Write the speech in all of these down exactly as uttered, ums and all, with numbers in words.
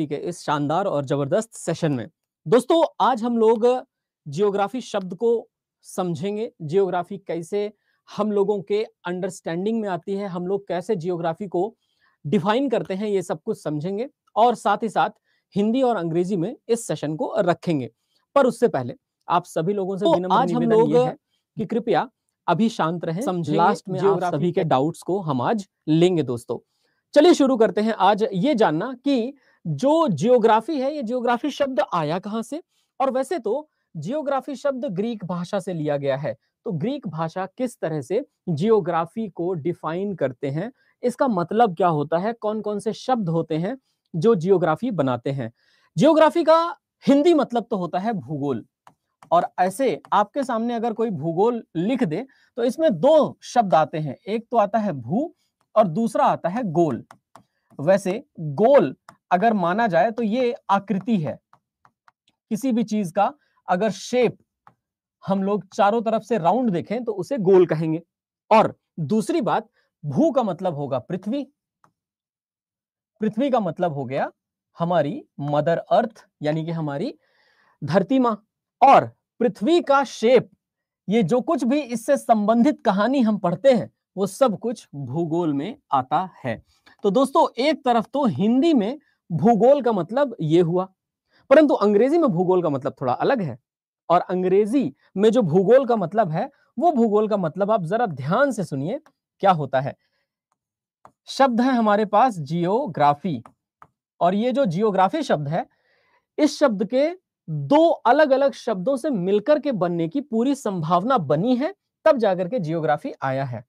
ठीक है, इस शानदार और जबरदस्त सेशन में। दोस्तों आज हम लोग जियोग्राफी शब्द को समझेंगे, जियोग्राफी कैसे हम लोगों के अंडरस्टैंडिंग में आती है, हम लोग कैसे जियोग्राफी को डिफाइन करते हैं, ये सब कुछ समझेंगे और साथ ही साथ हिंदी और अंग्रेजी में इस सेशन को रखेंगे। पर उससे पहले आप सभी लोगों से तो आज हम लोग कि कृपया अभी शांत रहें, समझें, लास्ट में आप सभी के डाउट्स को हम आज लेंगे। दोस्तों चलिए शुरू करते हैं। आज ये जानना कि जो जियोग्राफी है, ये जियोग्राफी शब्द आया कहां से, और वैसे तो जियोग्राफी शब्द ग्रीक भाषा से लिया गया है, तो ग्रीक भाषा किस तरह से जियोग्राफी को डिफाइन करते हैं, इसका मतलब क्या होता है, कौन कौन से शब्द होते हैं जो जियोग्राफी बनाते हैं। जियोग्राफी का हिंदी मतलब तो होता है भूगोल, और ऐसे आपके सामने अगर कोई भूगोल लिख दे तो इसमें दो शब्द आते हैं, एक तो आता है भू और दूसरा आता है गोल। वैसे गोल अगर माना जाए तो ये आकृति है किसी भी चीज का, अगर शेप हम लोग चारों तरफ से राउंड देखें तो उसे गोल कहेंगे। और दूसरी बात, भू का मतलब होगा पृथ्वी, पृथ्वी का मतलब हो गया हमारी मदर अर्थ यानी कि हमारी धरती माँ, और पृथ्वी का शेप, ये जो कुछ भी इससे संबंधित कहानी हम पढ़ते हैं वो सब कुछ भूगोल में आता है। तो दोस्तों एक तरफ तो हिंदी में भूगोल का मतलब ये हुआ, परंतु अंग्रेजी में भूगोल का मतलब थोड़ा अलग है, और अंग्रेजी में जो भूगोल का मतलब है वो भूगोल का मतलब आप जरा ध्यान से सुनिए क्या होता है। शब्द है हमारे पास जियोग्राफी, और ये जो जियोग्राफी शब्द है इस शब्द के दो अलग अलग शब्दों से मिलकर के बनने की पूरी संभावना बनी है, तब जाकर के जियोग्राफी आया है।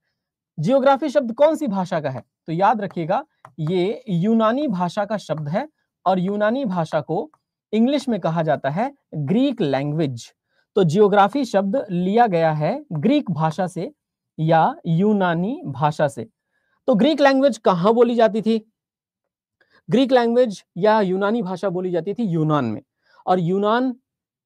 जियोग्राफी शब्द कौन सी भाषा का है, तो याद रखिएगा ये यूनानी भाषा का शब्द है, और यूनानी भाषा को इंग्लिश में कहा जाता है ग्रीक लैंग्वेज। तो जियोग्राफी शब्द लिया गया है ग्रीक भाषा से या यूनानी भाषा से। तो ग्रीक लैंग्वेज कहाँ बोली जाती थी, ग्रीक लैंग्वेज या यूनानी भाषा बोली जाती थी यूनान में। और यूनान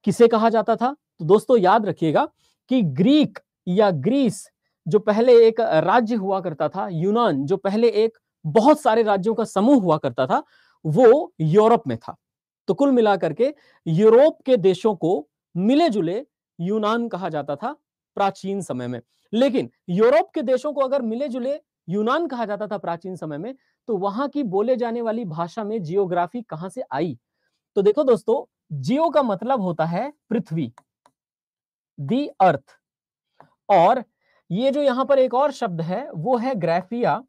किसे कहा जाता था, तो दोस्तों याद रखिएगा कि ग्रीक या ग्रीस जो पहले एक राज्य हुआ करता था, यूनान जो पहले एक बहुत सारे राज्यों का समूह हुआ करता था, वो यूरोप में था। तो कुल मिलाकर के यूरोप के देशों को मिले जुले यूनान कहा जाता था प्राचीन समय में। लेकिन यूरोप के देशों को अगर मिले जुले यूनान कहा जाता था प्राचीन समय में, तो वहां की बोले जाने वाली भाषा में जियोग्राफी कहां से आई। तो देखो दोस्तों, जियो का मतलब होता है पृथ्वी, दी अर्थ, और ये जो यहाँ पर एक और शब्द है वो है ग्राफिया,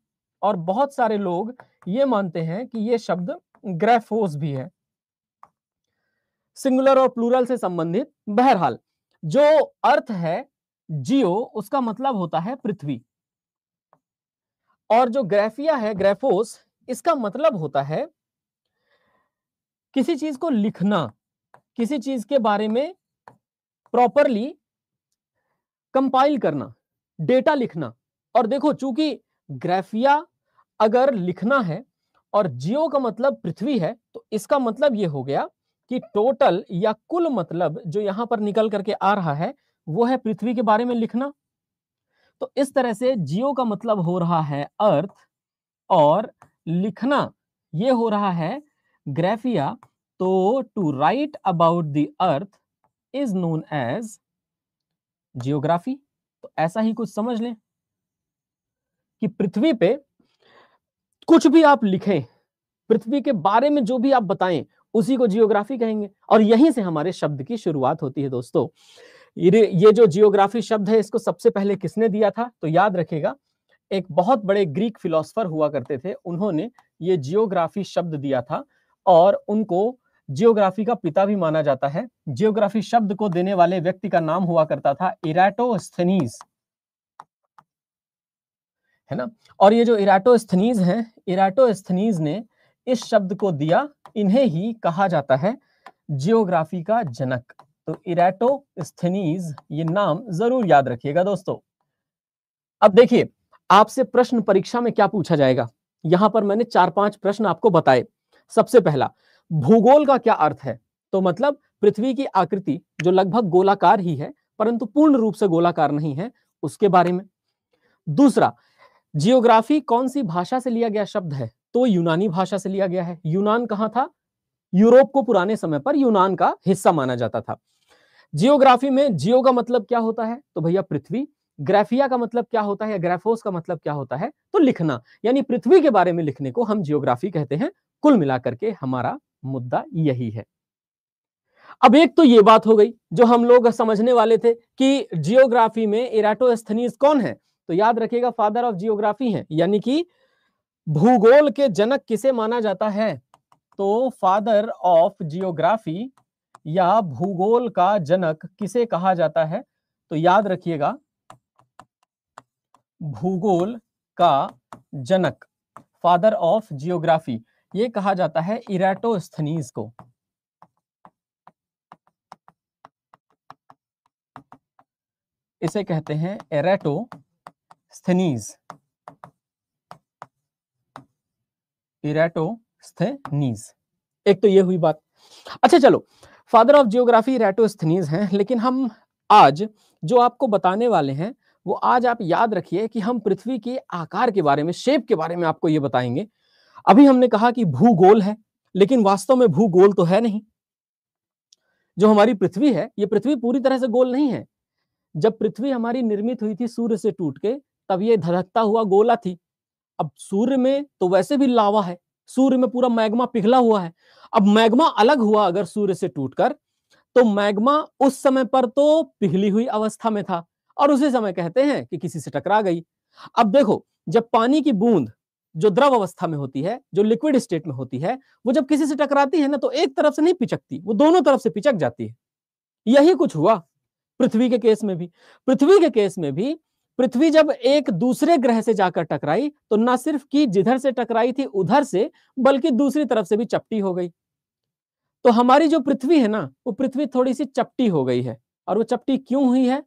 और बहुत सारे लोग ये मानते हैं कि ये शब्द ग्राफोस भी है, सिंगुलर और प्लूरल से संबंधित। बहरहाल जो अर्थ है जियो, उसका मतलब होता है पृथ्वी, और जो ग्राफिया है, ग्राफोस, इसका मतलब होता है किसी चीज को लिखना, किसी चीज के बारे में प्रॉपरली कंपाइल करना, डेटा लिखना। और देखो चूंकि ग्राफिया अगर लिखना है और जियो का मतलब पृथ्वी है, तो इसका मतलब ये हो गया कि टोटल या कुल मतलब जो यहां पर निकल करके आ रहा है वो है पृथ्वी के बारे में लिखना। तो इस तरह से जियो का मतलब हो रहा है अर्थ, और लिखना ये हो रहा है ग्राफिया। तो to write about the earth is known as geography. तो ऐसा ही कुछ समझ लें कि पृथ्वी पे कुछ भी आप लिखें, पृथ्वी के बारे में जो भी आप बताएं, उसी को जियोग्राफी कहेंगे। और यहीं से हमारे शब्द की शुरुआत होती है। दोस्तों ये जो जियोग्राफी शब्द है इसको सबसे पहले किसने दिया था, तो याद रखेगा एक बहुत बड़े ग्रीक फिलोसफर हुआ करते थे, उन्होंने ये जियोग्राफी शब्द दिया था, और उनको जियोग्राफी का पिता भी माना जाता है। जियोग्राफी शब्द को देने वाले व्यक्ति का नाम हुआ करता था इराटोस्थनीज, है ना। और ये जो इराटोस्थनीज है, इराटोस्थनीज ने इस शब्द को दिया, इन्हें ही कहा जाता है जियोग्राफी का जनक। तो इराटोस्थनीज, ये नाम जरूर याद रखिएगा दोस्तों। अब देखिए आपसे प्रश्न परीक्षा में क्या पूछा जाएगा, यहां पर मैंने चार पांच प्रश्न आपको बताए। सबसे पहला, भूगोल का क्या अर्थ है, तो मतलब पृथ्वी की आकृति जो लगभग गोलाकार ही है परंतु पूर्ण रूप से गोलाकार नहीं है, उसके बारे में। दूसरा, जियोग्राफी कौन सी भाषा से लिया गया शब्द है, तो यूनानी भाषा से लिया गया है। यूनान कहाँ था, यूरोप को पुराने समय पर यूनान का हिस्सा माना जाता था। जियोग्राफी में जियो का मतलब क्या होता है तो भैया पृथ्वी, ग्राफिया का मतलब क्या होता है, ग्राफोस का मतलब क्या होता है तो लिखना, यानी पृथ्वी के बारे में लिखने को हम जियोग्राफी कहते हैं। कुल मिलाकर के हमारा मुद्दा यही है। अब एक तो ये बात हो गई जो हम लोग समझने वाले थे कि जियोग्राफी में एराटोस्थनीज कौन है, तो याद रखिएगा फादर ऑफ जियोग्राफी है, यानी कि भूगोल के जनक किसे माना जाता है तो फादर ऑफ जियोग्राफी या भूगोल का जनक किसे कहा जाता है तो याद रखिएगा भूगोल का जनक फादर ऑफ जियोग्राफी ये कहा जाता है इराटोस्थनीज को। इसे कहते हैं एराटोस्थनीज, इराटोस्थनीज। एक तो ये हुई बात। अच्छा चलो, फादर ऑफ जियोग्राफी इराटोस्थनीज हैं, लेकिन हम आज जो आपको बताने वाले हैं वो आज आप याद रखिए कि हम पृथ्वी के आकार के बारे में, शेप के बारे में आपको ये बताएंगे। अभी हमने कहा कि भूगोल है, लेकिन वास्तव में भूगोल तो है नहीं। जो हमारी पृथ्वी है ये पृथ्वी पूरी तरह से गोल नहीं है। जब पृथ्वी हमारी निर्मित हुई थी सूर्य से टूट के, तब ये धधकता हुआ गोला थी। अब सूर्य में तो वैसे भी लावा है, सूर्य में पूरा मैग्मा पिघला हुआ है। अब मैग्मा अलग हुआ अगर सूर्य से टूटकर, तो मैग्मा उस समय पर तो पिघली हुई अवस्था में था और उसी समय कहते हैं कि किसी से टकरा गई। अब देखो, जब पानी की बूंद जो द्रव अवस्था में होती है, जो लिक्विड स्टेट में होती है, वो जब किसी से टकराती है ना तो एक तरफ से नहीं पिचकती, वो दोनों तरफ से पिचक जाती है। यही कुछ हुआ पृथ्वी के केस में भी। पृथ्वी के केस में भी पृथ्वी जब एक दूसरे ग्रह से जाकर टकराई तो ना सिर्फ कि जिधर से टकराई थी उधर से, बल्कि दूसरी तरफ से भी चपटी हो गई। तो हमारी जो पृथ्वी है ना, वो पृथ्वी थोड़ी सी चपटी हो गई है। और वो चपटी क्यों हुई है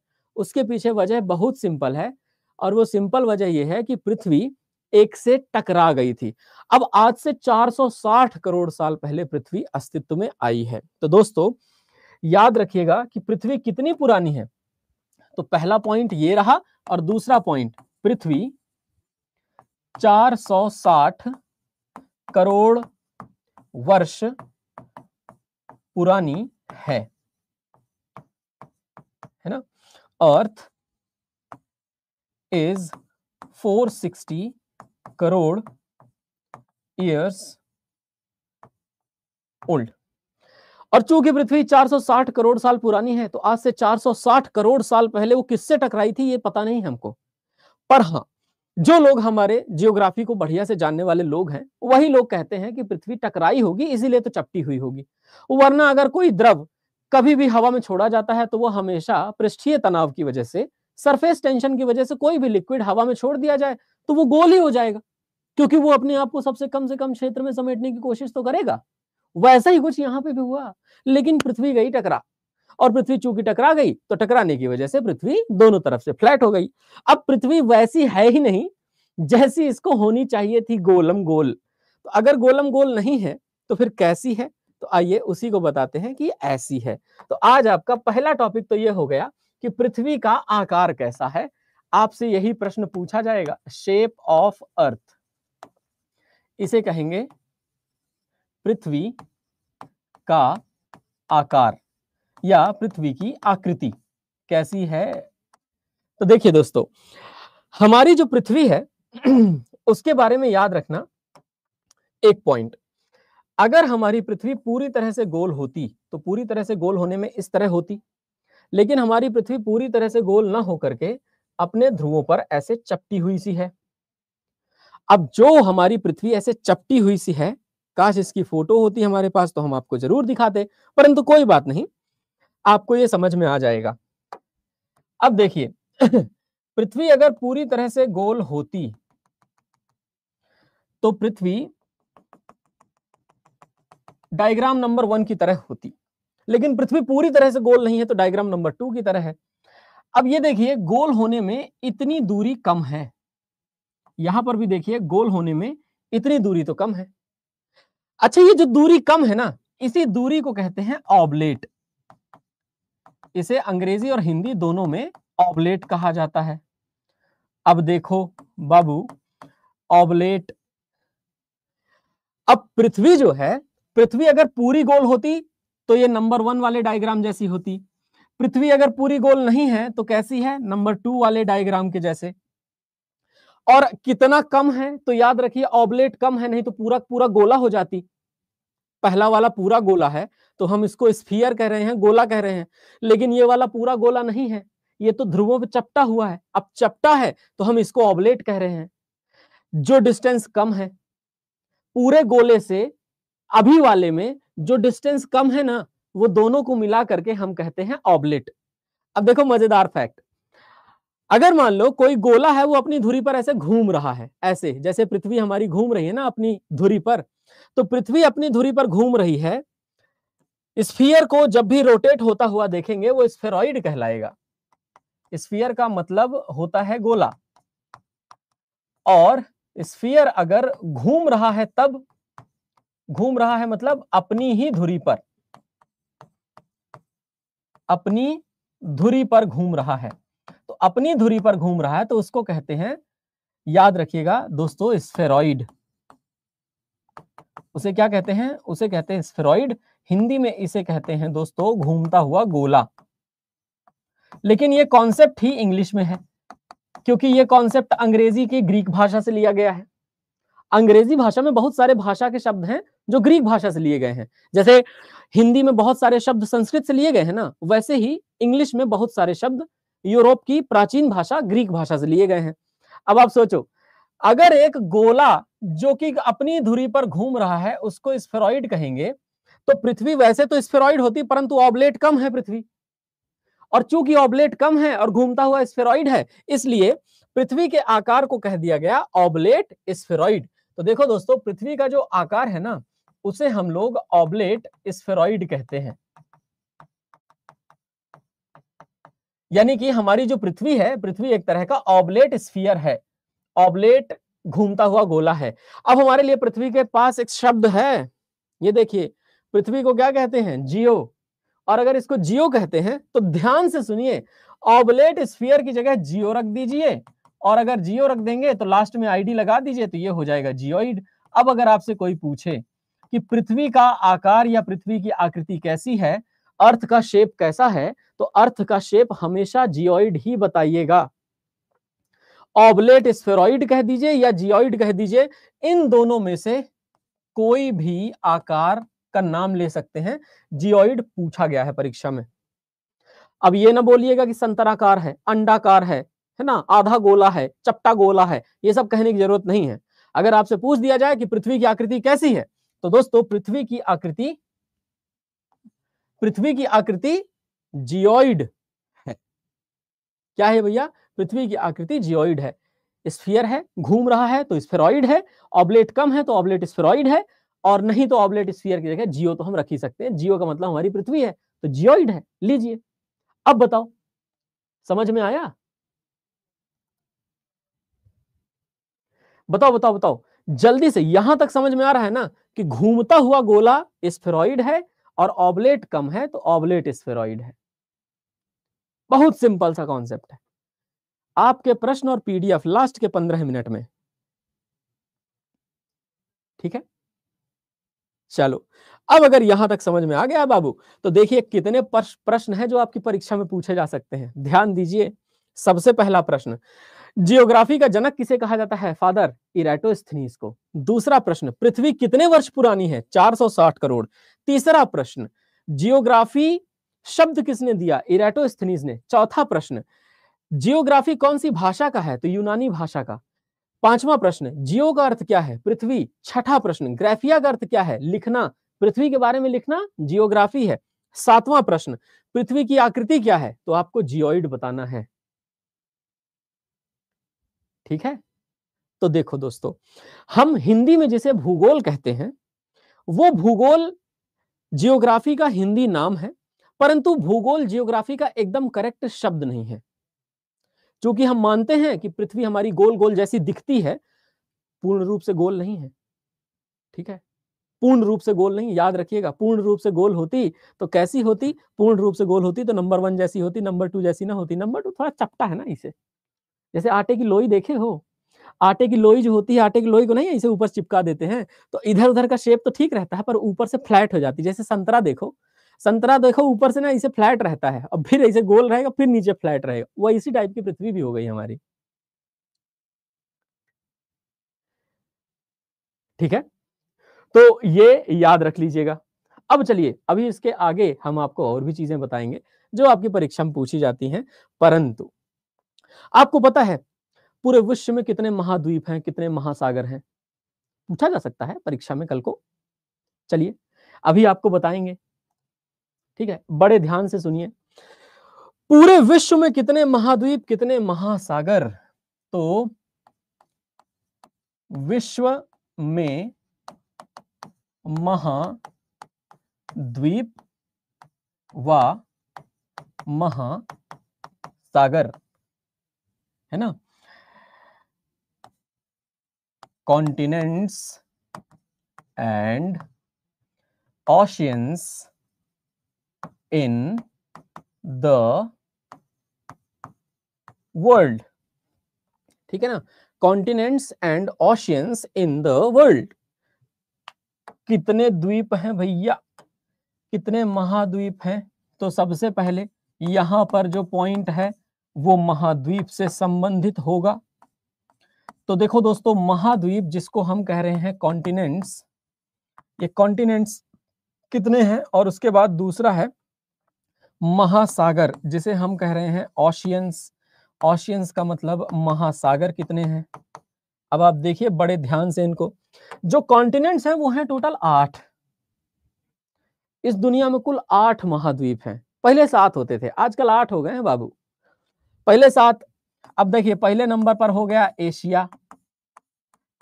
उसके पीछे वजह बहुत सिंपल है, और वो सिंपल वजह यह है कि पृथ्वी एक से टकरा गई थी। अब आज से चार सौ साठ करोड़ साल पहले पृथ्वी अस्तित्व में आई है। तो दोस्तों याद रखिएगा कि पृथ्वी कितनी पुरानी है। तो पहला पॉइंट ये रहा, और दूसरा पॉइंट पृथ्वी चार सौ साठ करोड़ वर्ष पुरानी है, है ना। अर्थ इज चार सौ साठ करोड़ ईयर्स ओल्ड, और चूंकि पृथ्वी चार सौ साठ करोड़ साल पुरानी है तो आज से चार सौ साठ करोड़ साल पहले वो किससे टकराई थी ये पता नहीं हमको। पर हाँ, जो लोग हमारे जियोग्राफी को बढ़िया से जानने वाले लोग हैं वही लोग कहते हैं कि पृथ्वी टकराई होगी इसीलिए तो चपटी हुई होगी, वरना अगर कोई द्रव कभी भी हवा में छोड़ा जाता है तो वो हमेशा पृष्ठीय तनाव की वजह से, सरफेस टेंशन की वजह से कोई भी लिक्विड हवा में छोड़ दिया जाए तो वो गोल ही हो जाएगा, क्योंकि वो अपने आप को सबसे कम से कम क्षेत्र में समेटने की कोशिश तो करेगा। वैसा ही कुछ यहाँ पे भी हुआ, लेकिन पृथ्वी गई टकरा, और पृथ्वी चूंकि टकरा गई तो टकराने की वजह से पृथ्वी दोनों तरफ से फ्लैट हो गई। अब पृथ्वी वैसी है ही नहीं जैसी इसको होनी चाहिए थी, गोलम गोल। तो अगर गोलम गोल नहीं है तो फिर कैसी है, तो आइए उसी को बताते हैं कि ऐसी है। तो आज आपका पहला टॉपिक तो ये हो गया कि पृथ्वी का आकार कैसा है। आपसे यही प्रश्न पूछा जाएगा, शेप ऑफ अर्थ। इसे कहेंगे पृथ्वी का आकार या पृथ्वी की आकृति कैसी है। तो देखिए दोस्तों, हमारी जो पृथ्वी है उसके बारे में याद रखना एक पॉइंट। अगर हमारी पृथ्वी पूरी तरह से गोल होती तो पूरी तरह से गोल होने में इस तरह होती, लेकिन हमारी पृथ्वी पूरी तरह से गोल ना होकर के अपने ध्रुवों पर ऐसे चपटी हुई सी है। अब जो हमारी पृथ्वी ऐसे चपटी हुई सी है, काश इसकी फोटो होती हमारे पास तो हम आपको जरूर दिखाते, परंतु कोई बात नहीं, आपको ये समझ में आ जाएगा। अब देखिए, पृथ्वी अगर पूरी तरह से गोल होती तो पृथ्वी डायग्राम नंबर वन की तरह होती, लेकिन पृथ्वी पूरी तरह से गोल नहीं है तो डायग्राम नंबर टू की तरह है। अब ये देखिए, गोल होने में इतनी दूरी कम है, यहां पर भी देखिए गोल होने में इतनी दूरी तो कम है। अच्छा, ये जो दूरी कम है ना, इसी दूरी को कहते हैं ऑब्लेट। इसे अंग्रेजी और हिंदी दोनों में ऑब्लेट कहा जाता है। अब देखो बाबू, ऑब्लेट। अब पृथ्वी जो है, पृथ्वी अगर पूरी गोल होती तो ये नंबर वन वाले डायग्राम जैसी होती। पृथ्वी अगर पूरी गोल नहीं है तो कैसी है, नंबर टू वाले डायग्राम के जैसे। और कितना कम है तो याद रखिए ऑब्लेट कम है, नहीं तो पूरा पूरा गोला हो जाती। पहला वाला पूरा गोला है तो हम इसको स्फीयर कह रहे हैं, गोला कह रहे हैं, लेकिन ये वाला पूरा गोला नहीं है, ये तो ध्रुवों पर चपटा हुआ है। अब चपटा है तो हम इसको ऑब्लेट कह रहे हैं। जो डिस्टेंस कम है पूरे गोले से अभी वाले में, जो डिस्टेंस कम है ना वो दोनों को मिला करके हम कहते हैं ऑब्लेट। अब देखो मजेदार फैक्ट, अगर मान लो कोई गोला है वो अपनी धुरी पर ऐसे घूम रहा है, ऐसे जैसे पृथ्वी हमारी घूम रही है ना अपनी धुरी पर, तो पृथ्वी अपनी धुरी पर घूम रही है। स्फीयर को जब भी रोटेट होता हुआ देखेंगे वो स्फेरॉइड कहलाएगा। स्फीयर का मतलब होता है गोला, और स्फीयर अगर घूम रहा है तब घूम रहा है मतलब अपनी ही धुरी पर, अपनी धुरी पर घूम रहा है। तो अपनी धुरी पर घूम रहा है तो उसको कहते हैं, याद रखिएगा दोस्तों, स्फेरॉइड। उसे क्या कहते हैं, उसे कहते हैं स्फेरॉइड। हिंदी में इसे कहते हैं दोस्तों घूमता हुआ गोला। लेकिन ये कॉन्सेप्ट ही इंग्लिश में है, क्योंकि ये कॉन्सेप्ट अंग्रेजी की ग्रीक भाषा से लिया गया है। अंग्रेजी भाषा में बहुत सारे भाषा के शब्द हैं जो ग्रीक भाषा से लिए गए हैं। जैसे हिंदी में बहुत सारे शब्द संस्कृत से लिए गए हैं ना, वैसे ही इंग्लिश में बहुत सारे शब्द यूरोप की प्राचीन भाषा ग्रीक भाषा से लिए गए हैं। अब आप सोचो, अगर एक गोला जो कि अपनी धुरी पर घूम रहा है उसको स्फेरॉइड कहेंगे, तो पृथ्वी वैसे तो स्फेरॉइड होती परंतु ऑब्लेट कम है पृथ्वी, और चूंकि ऑब्लेट कम है और घूमता हुआ स्फेरॉइड है इसलिए पृथ्वी के आकार को कह दिया गया ऑब्लेट स्फेरॉइड। तो देखो दोस्तों, पृथ्वी का जो आकार है ना उसे हम लोग ऑब्लेट स्फेरॉइड कहते हैं। यानी कि हमारी जो पृथ्वी है, पृथ्वी एक तरह का ऑब्लेट स्फीयर है, ऑब्लेट घूमता हुआ गोला है। अब हमारे लिए पृथ्वी के पास एक शब्द है, ये देखिए, पृथ्वी को क्या कहते हैं, जियो। और अगर इसको जियो कहते हैं तो ध्यान से सुनिए, ऑब्लेट स्फीयर की जगह जियो रख दीजिए, और अगर जियो रख देंगे तो लास्ट में आईडी लगा दीजिए तो ये हो जाएगा जियोइड। अब अगर आपसे कोई पूछे कि पृथ्वी का आकार या पृथ्वी की आकृति कैसी है, अर्थ का शेप कैसा है, तो अर्थ का शेप हमेशा जियोइड ही बताइएगा। ऑब्लेट स्फेरॉइड कह दीजिए या जियोइड कह दीजिए, इन दोनों में से कोई भी आकार का नाम ले सकते हैं। जियोइड पूछा गया है परीक्षा में। अब ये ना बोलिएगा कि संतराकार है, अंडाकार है, है ना, आधा गोला है, चपटा गोला है, ये सब कहने की जरूरत नहीं है। अगर आपसे पूछ दिया जाए कि पृथ्वी की आकृति कैसी है, तो दोस्तों पृथ्वी की आकृति पृथ्वी की आकृति जियोइड है। क्या है भैया, पृथ्वी की आकृति जियोइड है। स्फीयर है, घूम रहा है तो स्फेरॉइड है, ऑब्लेट कम है तो ऑब्लेट स्फेरॉइड है, और नहीं तो ऑब्लेट स्फीयर की जगह जियो तो हम रख ही सकते हैं। जियो का मतलब हमारी पृथ्वी है तो जियोइड है। लीजिए, अब बताओ समझ में आया, बताओ बताओ बताओ जल्दी से। यहां तक समझ में आ रहा है ना कि घूमता हुआ गोला स्फेरॉइड है और ऑब्लेट कम है तो ऑब्लेट स्फेरॉइड है। बहुत सिंपल सा कॉन्सेप्ट है। आपके प्रश्न और पीडीएफ लास्ट के पंद्रह मिनट में, ठीक है। चलो, अब अगर यहां तक समझ में आ गया बाबू, तो देखिए कितने प्रश्न हैं जो आपकी परीक्षा में पूछे जा सकते हैं। ध्यान दीजिए, सबसे पहला प्रश्न, जियोग्राफी का जनक किसे कहा जाता है, फादर इरेटोस्थनीज को। दूसरा प्रश्न, पृथ्वी कितने वर्ष पुरानी है, चार सौ साठ करोड़। तीसरा प्रश्न, जियोग्राफी शब्द किसने दिया, इरेटोस्थनीज ने। चौथा प्रश्न, जियोग्राफी कौन सी भाषा का है, तो यूनानी भाषा का। पांचवा प्रश्न, जियो का अर्थ क्या है, पृथ्वी। छठा प्रश्न, ग्राफिया का अर्थ क्या है, लिखना, पृथ्वी के बारे में लिखना जियोग्राफी है। सातवां प्रश्न, पृथ्वी की आकृति क्या है, तो आपको जियोइड बताना है, ठीक है। तो देखो दोस्तों, हम हिंदी में जिसे भूगोल कहते हैं, वो भूगोल जियोग्राफी का हिंदी नाम है, परंतु भूगोल जियोग्राफी का एकदम करेक्ट शब्द नहीं है। क्योंकि हम मानते हैं कि पृथ्वी हमारी गोल गोल जैसी दिखती है, पूर्ण रूप से गोल नहीं है, ठीक है, पूर्ण रूप से गोल नहीं। याद रखिएगा, पूर्ण रूप से गोल होती तो कैसी होती, पूर्ण रूप से गोल होती तो नंबर वन जैसी होती, नंबर टू जैसी ना होती। नंबर टू थोड़ा चपटा है ना, इसे जैसे आटे की लोई देखे हो आटे की लोई जो होती है, आटे की लोई को नहीं इसे ऊपर चिपका देते हैं तो इधर उधर का शेप तो ठीक रहता है पर ऊपर से फ्लैट हो जाती है। जैसे संतरा देखो, संतरा देखो ऊपर से ना इसे फ्लैट रहता है और फिर इसे गोल रहेगा फिर नीचे फ्लैट रहेगा। वह इसी टाइप की पृथ्वी भी हो गई हमारी, ठीक है। तो ये याद रख लीजिएगा। अब चलिए अभी इसके आगे हम आपको और भी चीजें बताएंगे जो आपकी परीक्षा में पूछी जाती हैं। परंतु आपको पता है पूरे विश्व में कितने महाद्वीप हैं, कितने महासागर हैं, पूछा जा सकता है परीक्षा में कल को। चलिए अभी आपको बताएंगे, ठीक है। बड़े ध्यान से सुनिए, पूरे विश्व में कितने महाद्वीप, कितने महासागर। तो विश्व में महाद्वीप व महासागर, है ना, continents and oceans in the world, ठीक है ना, continents and oceans in the world. कितने द्वीप हैं भैया, कितने महाद्वीप हैं? तो सबसे पहले यहां पर जो पॉइंट है वो महाद्वीप से संबंधित होगा। तो देखो दोस्तों, महाद्वीप जिसको हम कह रहे हैं कॉन्टिनेंट्स, ये कॉन्टिनेंट्स कितने हैं, और उसके बाद दूसरा है महासागर जिसे हम कह रहे हैं ओशियंस। ओशियंस का मतलब महासागर कितने हैं। अब आप देखिए बड़े ध्यान से इनको, जो कॉन्टिनेंट्स हैं वो हैं टोटल आठ। इस दुनिया में कुल आठ महाद्वीप हैं, पहले सात होते थे, आजकल आठ हो गए हैं बाबू, पहले सात। अब देखिए पहले नंबर पर हो गया एशिया,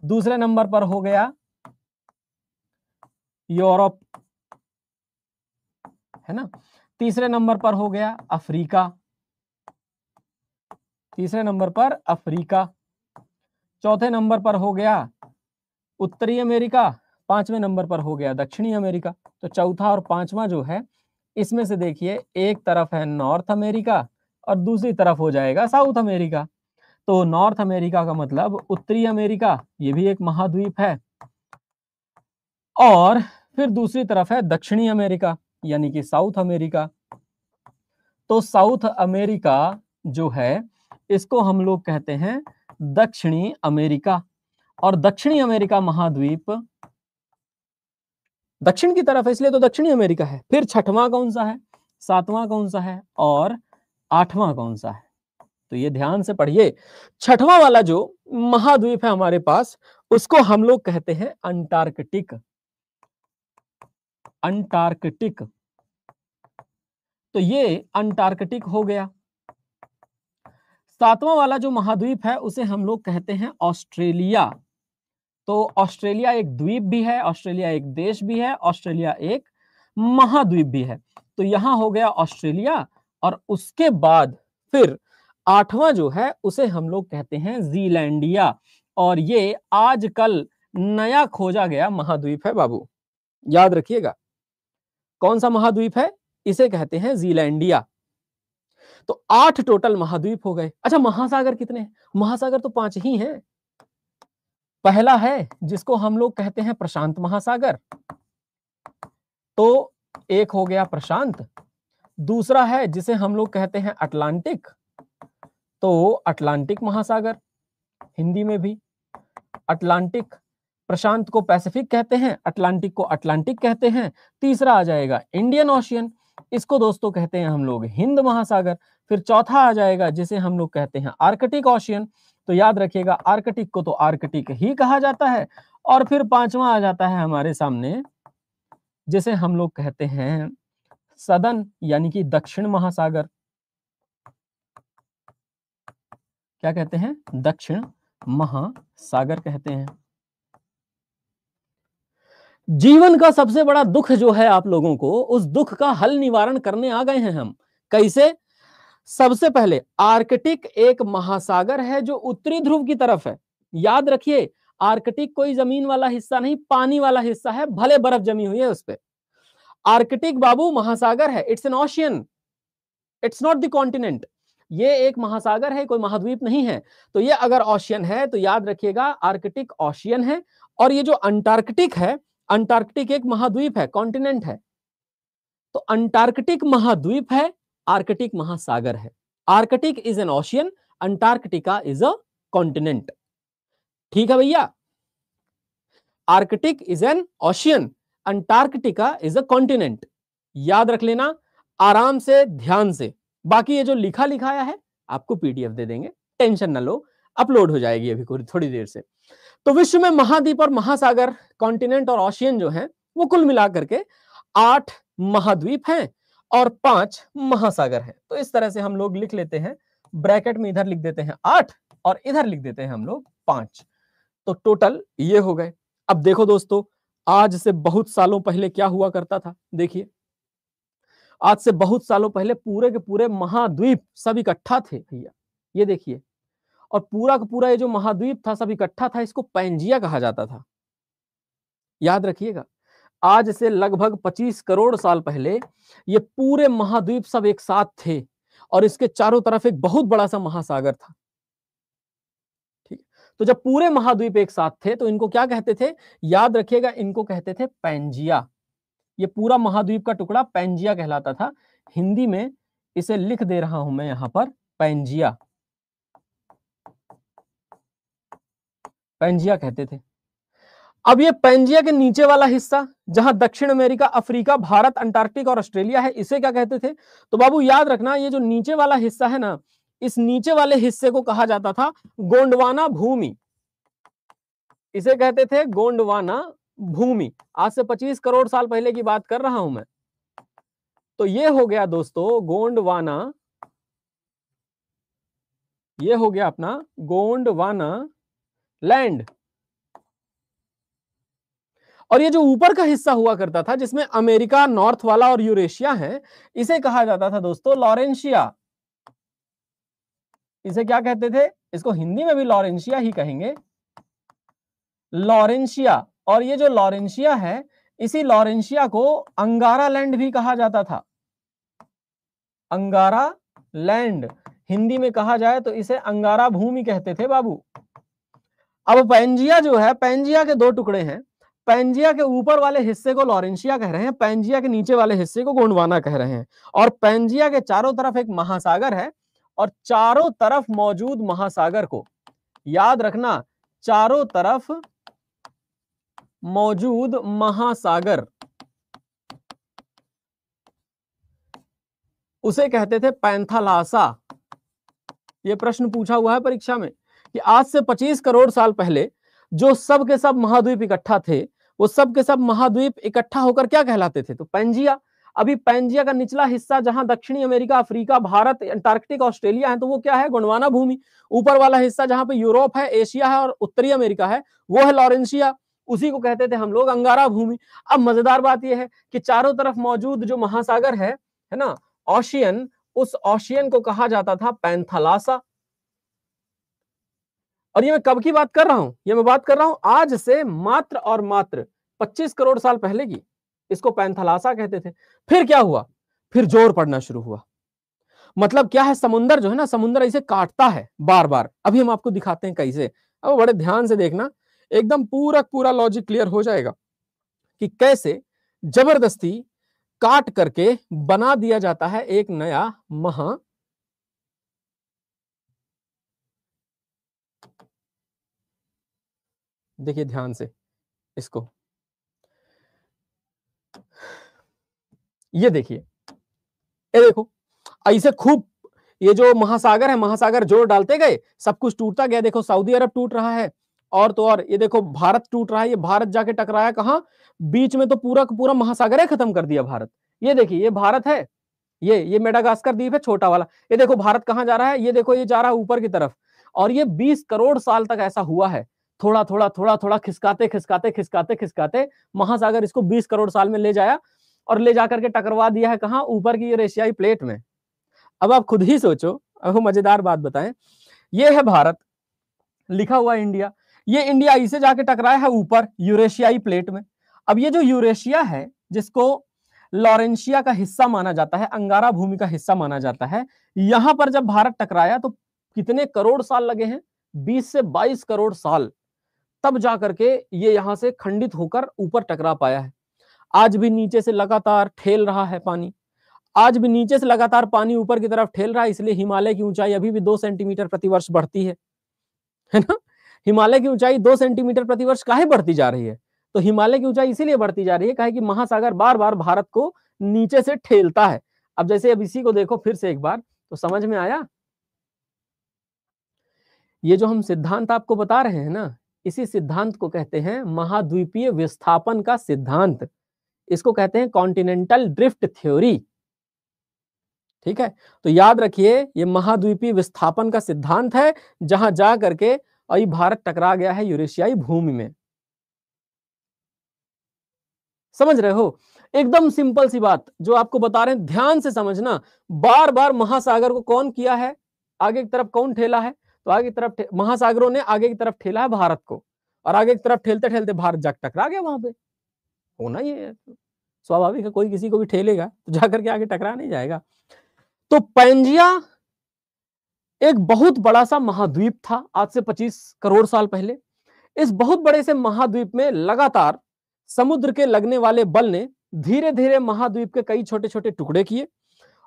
दूसरे नंबर पर हो गया यूरोप, है ना, तीसरे नंबर पर हो गया अफ्रीका, तीसरे नंबर पर अफ्रीका, चौथे नंबर पर हो गया उत्तरी अमेरिका, पांचवें नंबर पर हो गया दक्षिणी अमेरिका। तो चौथा और पांचवा जो है इसमें से देखिए एक तरफ है नॉर्थ अमेरिका और दूसरी तरफ हो जाएगा साउथ अमेरिका। तो नॉर्थ अमेरिका का मतलब उत्तरी अमेरिका, ये भी एक महाद्वीप है, और फिर दूसरी तरफ है दक्षिणी अमेरिका यानी कि साउथ अमेरिका। तो साउथ अमेरिका जो है इसको हम लोग कहते हैं दक्षिणी अमेरिका, और दक्षिणी अमेरिका महाद्वीप दक्षिण की तरफ है इसलिए तो दक्षिणी अमेरिका है। फिर छठवां कौन सा है, सातवां कौन सा है, और आठवां कौन सा है। तो ये ध्यान से पढ़िए, छठवां वाला जो महाद्वीप है हमारे पास उसको हम लोग कहते हैं अंटार्कटिक। अंटार्कटिक, तो ये अंटार्कटिक हो गया। सातवां वाला जो महाद्वीप है उसे हम लोग कहते हैं ऑस्ट्रेलिया। तो ऑस्ट्रेलिया एक द्वीप भी है, ऑस्ट्रेलिया एक देश भी है, ऑस्ट्रेलिया एक महाद्वीप भी है। तो यहाँ हो गया ऑस्ट्रेलिया, और उसके बाद फिर आठवां जो है उसे हम लोग कहते हैं जीलैंडिया, और ये आजकल नया खोजा गया महाद्वीप है बाबू, याद रखिएगा। कौन सा महाद्वीप है, इसे कहते हैं जीलैंडिया। तो आठ टोटल महाद्वीप हो गए। अच्छा महासागर कितने हैं? महासागर तो पांच ही हैं। पहला है जिसको हम लोग कहते हैं प्रशांत महासागर, तो एक हो गया प्रशांत। दूसरा है जिसे हम लोग कहते हैं अटलांटिक, तो अटलांटिक महासागर, हिंदी में भी अटलांटिक। प्रशांत को पैसिफिक कहते हैं, अटलांटिक को अटलांटिक कहते हैं। तीसरा आ जाएगा इंडियन ओशियन, इसको दोस्तों कहते हैं हम लोग हिंद महासागर। फिर चौथा आ जाएगा जिसे हम लोग कहते हैं आर्कटिक ओशियन, तो याद रखिएगा आर्कटिक को तो आर्कटिक ही कहा जाता है। और फिर पांचवा आ जाता है हमारे सामने जिसे हम लोग कहते हैं सदन यानी कि दक्षिण महासागर। क्या कहते हैं, दक्षिण महासागर कहते हैं। जीवन का सबसे बड़ा दुख जो है आप लोगों को, उस दुख का हल निवारण करने आ गए हैं हम। कैसे? सबसे पहले आर्कटिक एक महासागर है जो उत्तरी ध्रुव की तरफ है। याद रखिए आर्कटिक कोई जमीन वाला हिस्सा नहीं, पानी वाला हिस्सा है, भले बर्फ जमी हुई है उस पर। आर्कटिक बाबू महासागर है, it's an ocean, it's not the continent. ये एक महासागर है, कोई महाद्वीप नहीं है। तो ये अगर ओशियन है तो याद रखिएगा आर्कटिक ओशियन है। और ये जो अंटार्कटिक है, अंटार्कटिक एक महाद्वीप है, कॉन्टिनेंट है। तो अंटार्कटिक महाद्वीप है, आर्कटिक महासागर है। Arctic is an ocean, Antarctica is a continent. ठीक है भैया, Arctic is an ocean, Antarctica is a continent. याद रख लेना आराम से ध्यान से। बाकी ये जो लिखा लिखाया है आपको पीडीएफ दे देंगे, टेंशन ना लो, अपलोड हो जाएगी अभी थोड़ी देर से। तो विश्व में महाद्वीप और महासागर, कॉन्टिनेंट और ओशियन जो हैं, वो कुल मिलाकर के आठ महाद्वीप हैं और पांच महासागर हैं। तो इस तरह से हम लोग लिख लेते हैं, ब्रैकेट में इधर लिख देते हैं आठ और इधर लिख देते हैं हम लोग पांच। तो टोटल ये हो गए। अब देखो दोस्तों, आज से बहुत सालों पहले क्या हुआ करता था। देखिए आज से बहुत सालों पहले पूरे के पूरे महाद्वीप सब इकट्ठा थे भैया, ये देखिए। और पूरा का पूरा ये जो महाद्वीप था सब इकट्ठा था, इसको पैंजिया कहा जाता था। याद रखिएगा आज से लगभग पच्चीस करोड़ साल पहले ये पूरे महाद्वीप सब एक साथ थे और इसके चारों तरफ एक बहुत बड़ा सा महासागर था। ठीक, तो जब पूरे महाद्वीप एक साथ थे तो इनको क्या कहते थे, याद रखिएगा इनको कहते थे पैंजिया। ये पूरा महाद्वीप का टुकड़ा पैंजिया कहलाता था। हिंदी में इसे लिख दे रहा हूं मैं यहां पर, पैंजिया, पैंजिया कहते थे। अब ये पैंजिया के नीचे वाला हिस्सा जहां दक्षिण अमेरिका, अफ्रीका, भारत, अंटार्कटिक और ऑस्ट्रेलिया है, इसे क्या कहते थे? तो बाबू याद रखना ये जो नीचे वाला हिस्सा है ना, इस नीचे वाले हिस्से को कहा जाता था गोंडवाना भूमि। इसे कहते थे गोंडवाना भूमि। आज से पच्चीस करोड़ साल पहले की बात कर रहा हूं मैं। तो ये हो गया दोस्तों गोंडवाना, ये हो गया अपना गोंडवाना लैंड। और ये जो ऊपर का हिस्सा हुआ करता था जिसमें अमेरिका, नॉर्थ वाला और यूरेशिया है, इसे कहा जाता था दोस्तों लॉरेंशिया। इसे क्या कहते थे? इसको हिंदी में भी लॉरेंशिया ही कहेंगे, लॉरेंशिया। और ये जो लॉरेंशिया है, इसी लॉरेंशिया को अंगारा लैंड भी कहा जाता था, अंगारा लैंड। हिंदी में कहा जाए तो इसे अंगारा भूमि कहते थे बाबू। अब पैंजिया जो है, पैंजिया के दो टुकड़े हैं। पैंजिया के ऊपर वाले हिस्से को लॉरेंशिया कह रहे हैं, पैंजिया के नीचे वाले हिस्से को गोंडवाना कह रहे हैं। और पैंजिया के चारों तरफ एक महासागर है और चारों तरफ मौजूद महासागर को याद रखना, चारों तरफ मौजूद महासागर, उसे कहते थे पैंथालासा। यह प्रश्न पूछा हुआ है परीक्षा में कि आज से पच्चीस करोड़ साल पहले जो सब के सब महाद्वीप इकट्ठा थे, वो सब के सब महाद्वीप इकट्ठा होकर क्या कहलाते थे? तो पैंजिया। अभी पैंजिया का निचला हिस्सा जहां दक्षिणी America, Africa, Bharat, Antarctic, Australia है, तो वो क्या है? गोंडवाना भूमि। ऊपर वाला हिस्सा जहां पे यूरोप है, एशिया है और उत्तरी अमेरिका है, वो है लॉरेंशिया। उसी को कहते थे हम लोग अंगारा भूमि। अब मजेदार बात यह है कि चारों तरफ मौजूद जो महासागर है, है ना, ओशियन, उस ओशियन को कहा जाता था पैंथालासा। और ये मैं कब की बात कर रहा हूं? ये मैं बात कर रहा हूं आज से मात्र और मात्र पच्चीस करोड़ साल पहले की। इसको पैंथालासा कहते थे। फिर क्या हुआ? फिर जोर पड़ना शुरू हुआ। मतलब क्या है, समुंदर जो है ना, समुंदर ऐसे काटता है बार बार। अभी हम आपको दिखाते हैं कैसे, अब बड़े ध्यान से देखना, एकदम पूरा पूरा लॉजिक क्लियर हो जाएगा कि कैसे जबरदस्ती काट करके बना दिया जाता है एक नया महा देखिए ध्यान से इसको, ये देखिए, ये देखो ऐसे खूब ये जो महासागर है, महासागर जोड़ डालते गए, सब कुछ टूटता गया। देखो सऊदी अरब टूट रहा है, और तो और ये देखो भारत टूट रहा है। ये भारत जाके टकराया कहाँ? बीच में, तो पूरा पूरा महासागर है, खत्म कर दिया भारत। ये देखिए ये भारत है, ये ये मेडागास्कर द्वीप है छोटा वाला। ये देखो भारत कहाँ जा रहा है, ये देखो ये जा रहा है ऊपर की तरफ। और ये बीस करोड़ साल तक ऐसा हुआ है, थोड़ा थोड़ा थोड़ा थोड़ा खिसकाते खिसकाते खिसकाते खिसकाते महासागर इसको बीस करोड़ साल में ले जाया और ले जाकर के टकरवा दिया है कहाँ? ऊपर की यूरेशियाई प्लेट में। अब आप खुद ही सोचो, अब मजेदार बात बताएं, ये है भारत, लिखा हुआ इंडिया, ये इंडिया इसे जाके टकराया है ऊपर यूरेशियाई प्लेट में। अब ये जो यूरेशिया है, जिसको लॉरेंशिया का हिस्सा माना जाता है, अंगारा भूमि का हिस्सा माना जाता है। यहां पर जब भारत टकराया तो कितने करोड़ साल लगे हैं, बीस से बाईस करोड़ साल, तब जा करके ये यहां से खंडित होकर ऊपर टकरा पाया है। आज भी नीचे से लगातार ठेल रहा है पानी, आज भी नीचे से लगातार पानी ऊपर की तरफ ठेल रहा है, इसलिए हिमालय की ऊंचाई अभी भी दो सेंटीमीटर प्रतिवर्ष बढ़ती है, है ना। हिमालय की ऊंचाई दो सेंटीमीटर प्रतिवर्ष काहे बढ़ती जा रही है, तो हिमालय की ऊंचाई इसीलिए बढ़ती जा रही है काहे कि महासागर बार बार भारत को नीचे से ठेलता है। अब जैसे अब इसी को देखो फिर से एक बार, तो समझ में आया ये जो हम सिद्धांत आपको बता रहे हैं ना, इसी सिद्धांत को कहते हैं महाद्वीपीय विस्थापन का सिद्धांत, इसको कहते हैं कॉन्टिनेंटल ड्रिफ्ट थ्योरी, ठीक है। तो याद रखिए ये महाद्वीपीय विस्थापन का सिद्धांत है, जहां जा करके और ये भारत टकरा गया है यूरेशियाई भूमि में, समझ रहे हो। एकदम सिंपल सी बात जो आपको बता रहे हैं, ध्यान से समझना। बार बार महासागर को कौन किया है, आगे की तरफ कौन ठेला है, तो आगे की तरफ महासागरों ने आगे की तरफ ठेला है भारत को, और आगे की तरफ ठेलते ठेलते भारत जा टकरा गया वहां पे, होना ही है, स्वाभाविक है। कोई किसी को भी ठेलेगा तो जाकर के आगे टकरा नहीं जाएगा। तो पैंजिया एक बहुत बड़ा सा महाद्वीप था आज से पच्चीस करोड़ साल पहले। इस बहुत बड़े से महाद्वीप में लगातार समुद्र के लगने वाले बल ने धीरे धीरे महाद्वीप के कई छोटे छोटे टुकड़े किए,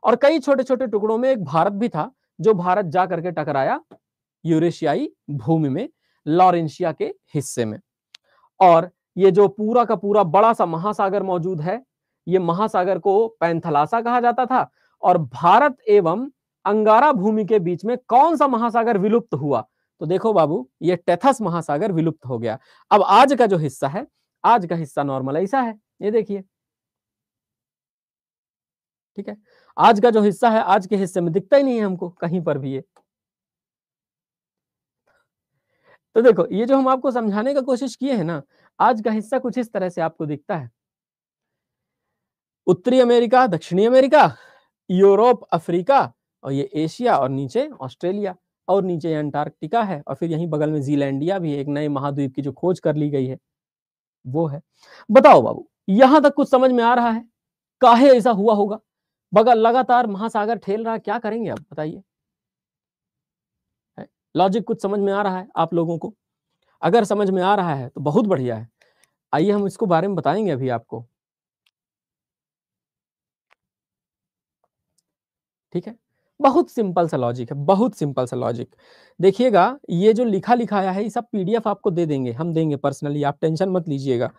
और कई छोटे छोटे टुकड़ों में एक भारत भी था, जो भारत जा करके टकराया यूरेशियाई भूमि में, लॉरेंशिया के हिस्से में। और ये जो पूरा का पूरा बड़ा सा महासागर मौजूद है, ये महासागर को पैंथलासा कहा जाता था। और भारत एवं अंगारा भूमि के बीच में कौन सा महासागर विलुप्त हुआ, तो देखो बाबू ये टेथस महासागर विलुप्त हो गया। अब आज का जो हिस्सा है, आज का हिस्सा नॉर्मल ऐसा है, ये देखिए, ठीक है। आज का जो हिस्सा है, आज के हिस्से में दिखता ही नहीं है हमको कहीं पर भी ये। तो देखो ये जो हम आपको समझाने का कोशिश किए हैं ना, आज का हिस्सा कुछ इस तरह से आपको दिखता है। उत्तरी अमेरिका, दक्षिणी अमेरिका, यूरोप, अफ्रीका, और ये एशिया, और नीचे ऑस्ट्रेलिया, और नीचे अंटार्कटिका है, और फिर यहीं बगल में जीलैंडिया भी, एक नए महाद्वीप की जो खोज कर ली गई है वो है। बताओ बाबू यहां तक कुछ समझ में आ रहा है, काहे ऐसा हुआ होगा, बगल लगातार महासागर ठेल रहा, क्या करेंगे आप बताइए। लॉजिक कुछ समझ में आ रहा है आप लोगों को? अगर समझ में आ रहा है तो बहुत बढ़िया है। आइए हम इसको बारे में बताएंगे अभी आपको, ठीक है। बहुत सिंपल सा लॉजिक है, बहुत सिंपल सा लॉजिक। देखिएगा ये जो लिखा लिखाया है, ये सब पीडीएफ आपको दे देंगे, हम देंगे पर्सनली, आप टेंशन मत लीजिएगा।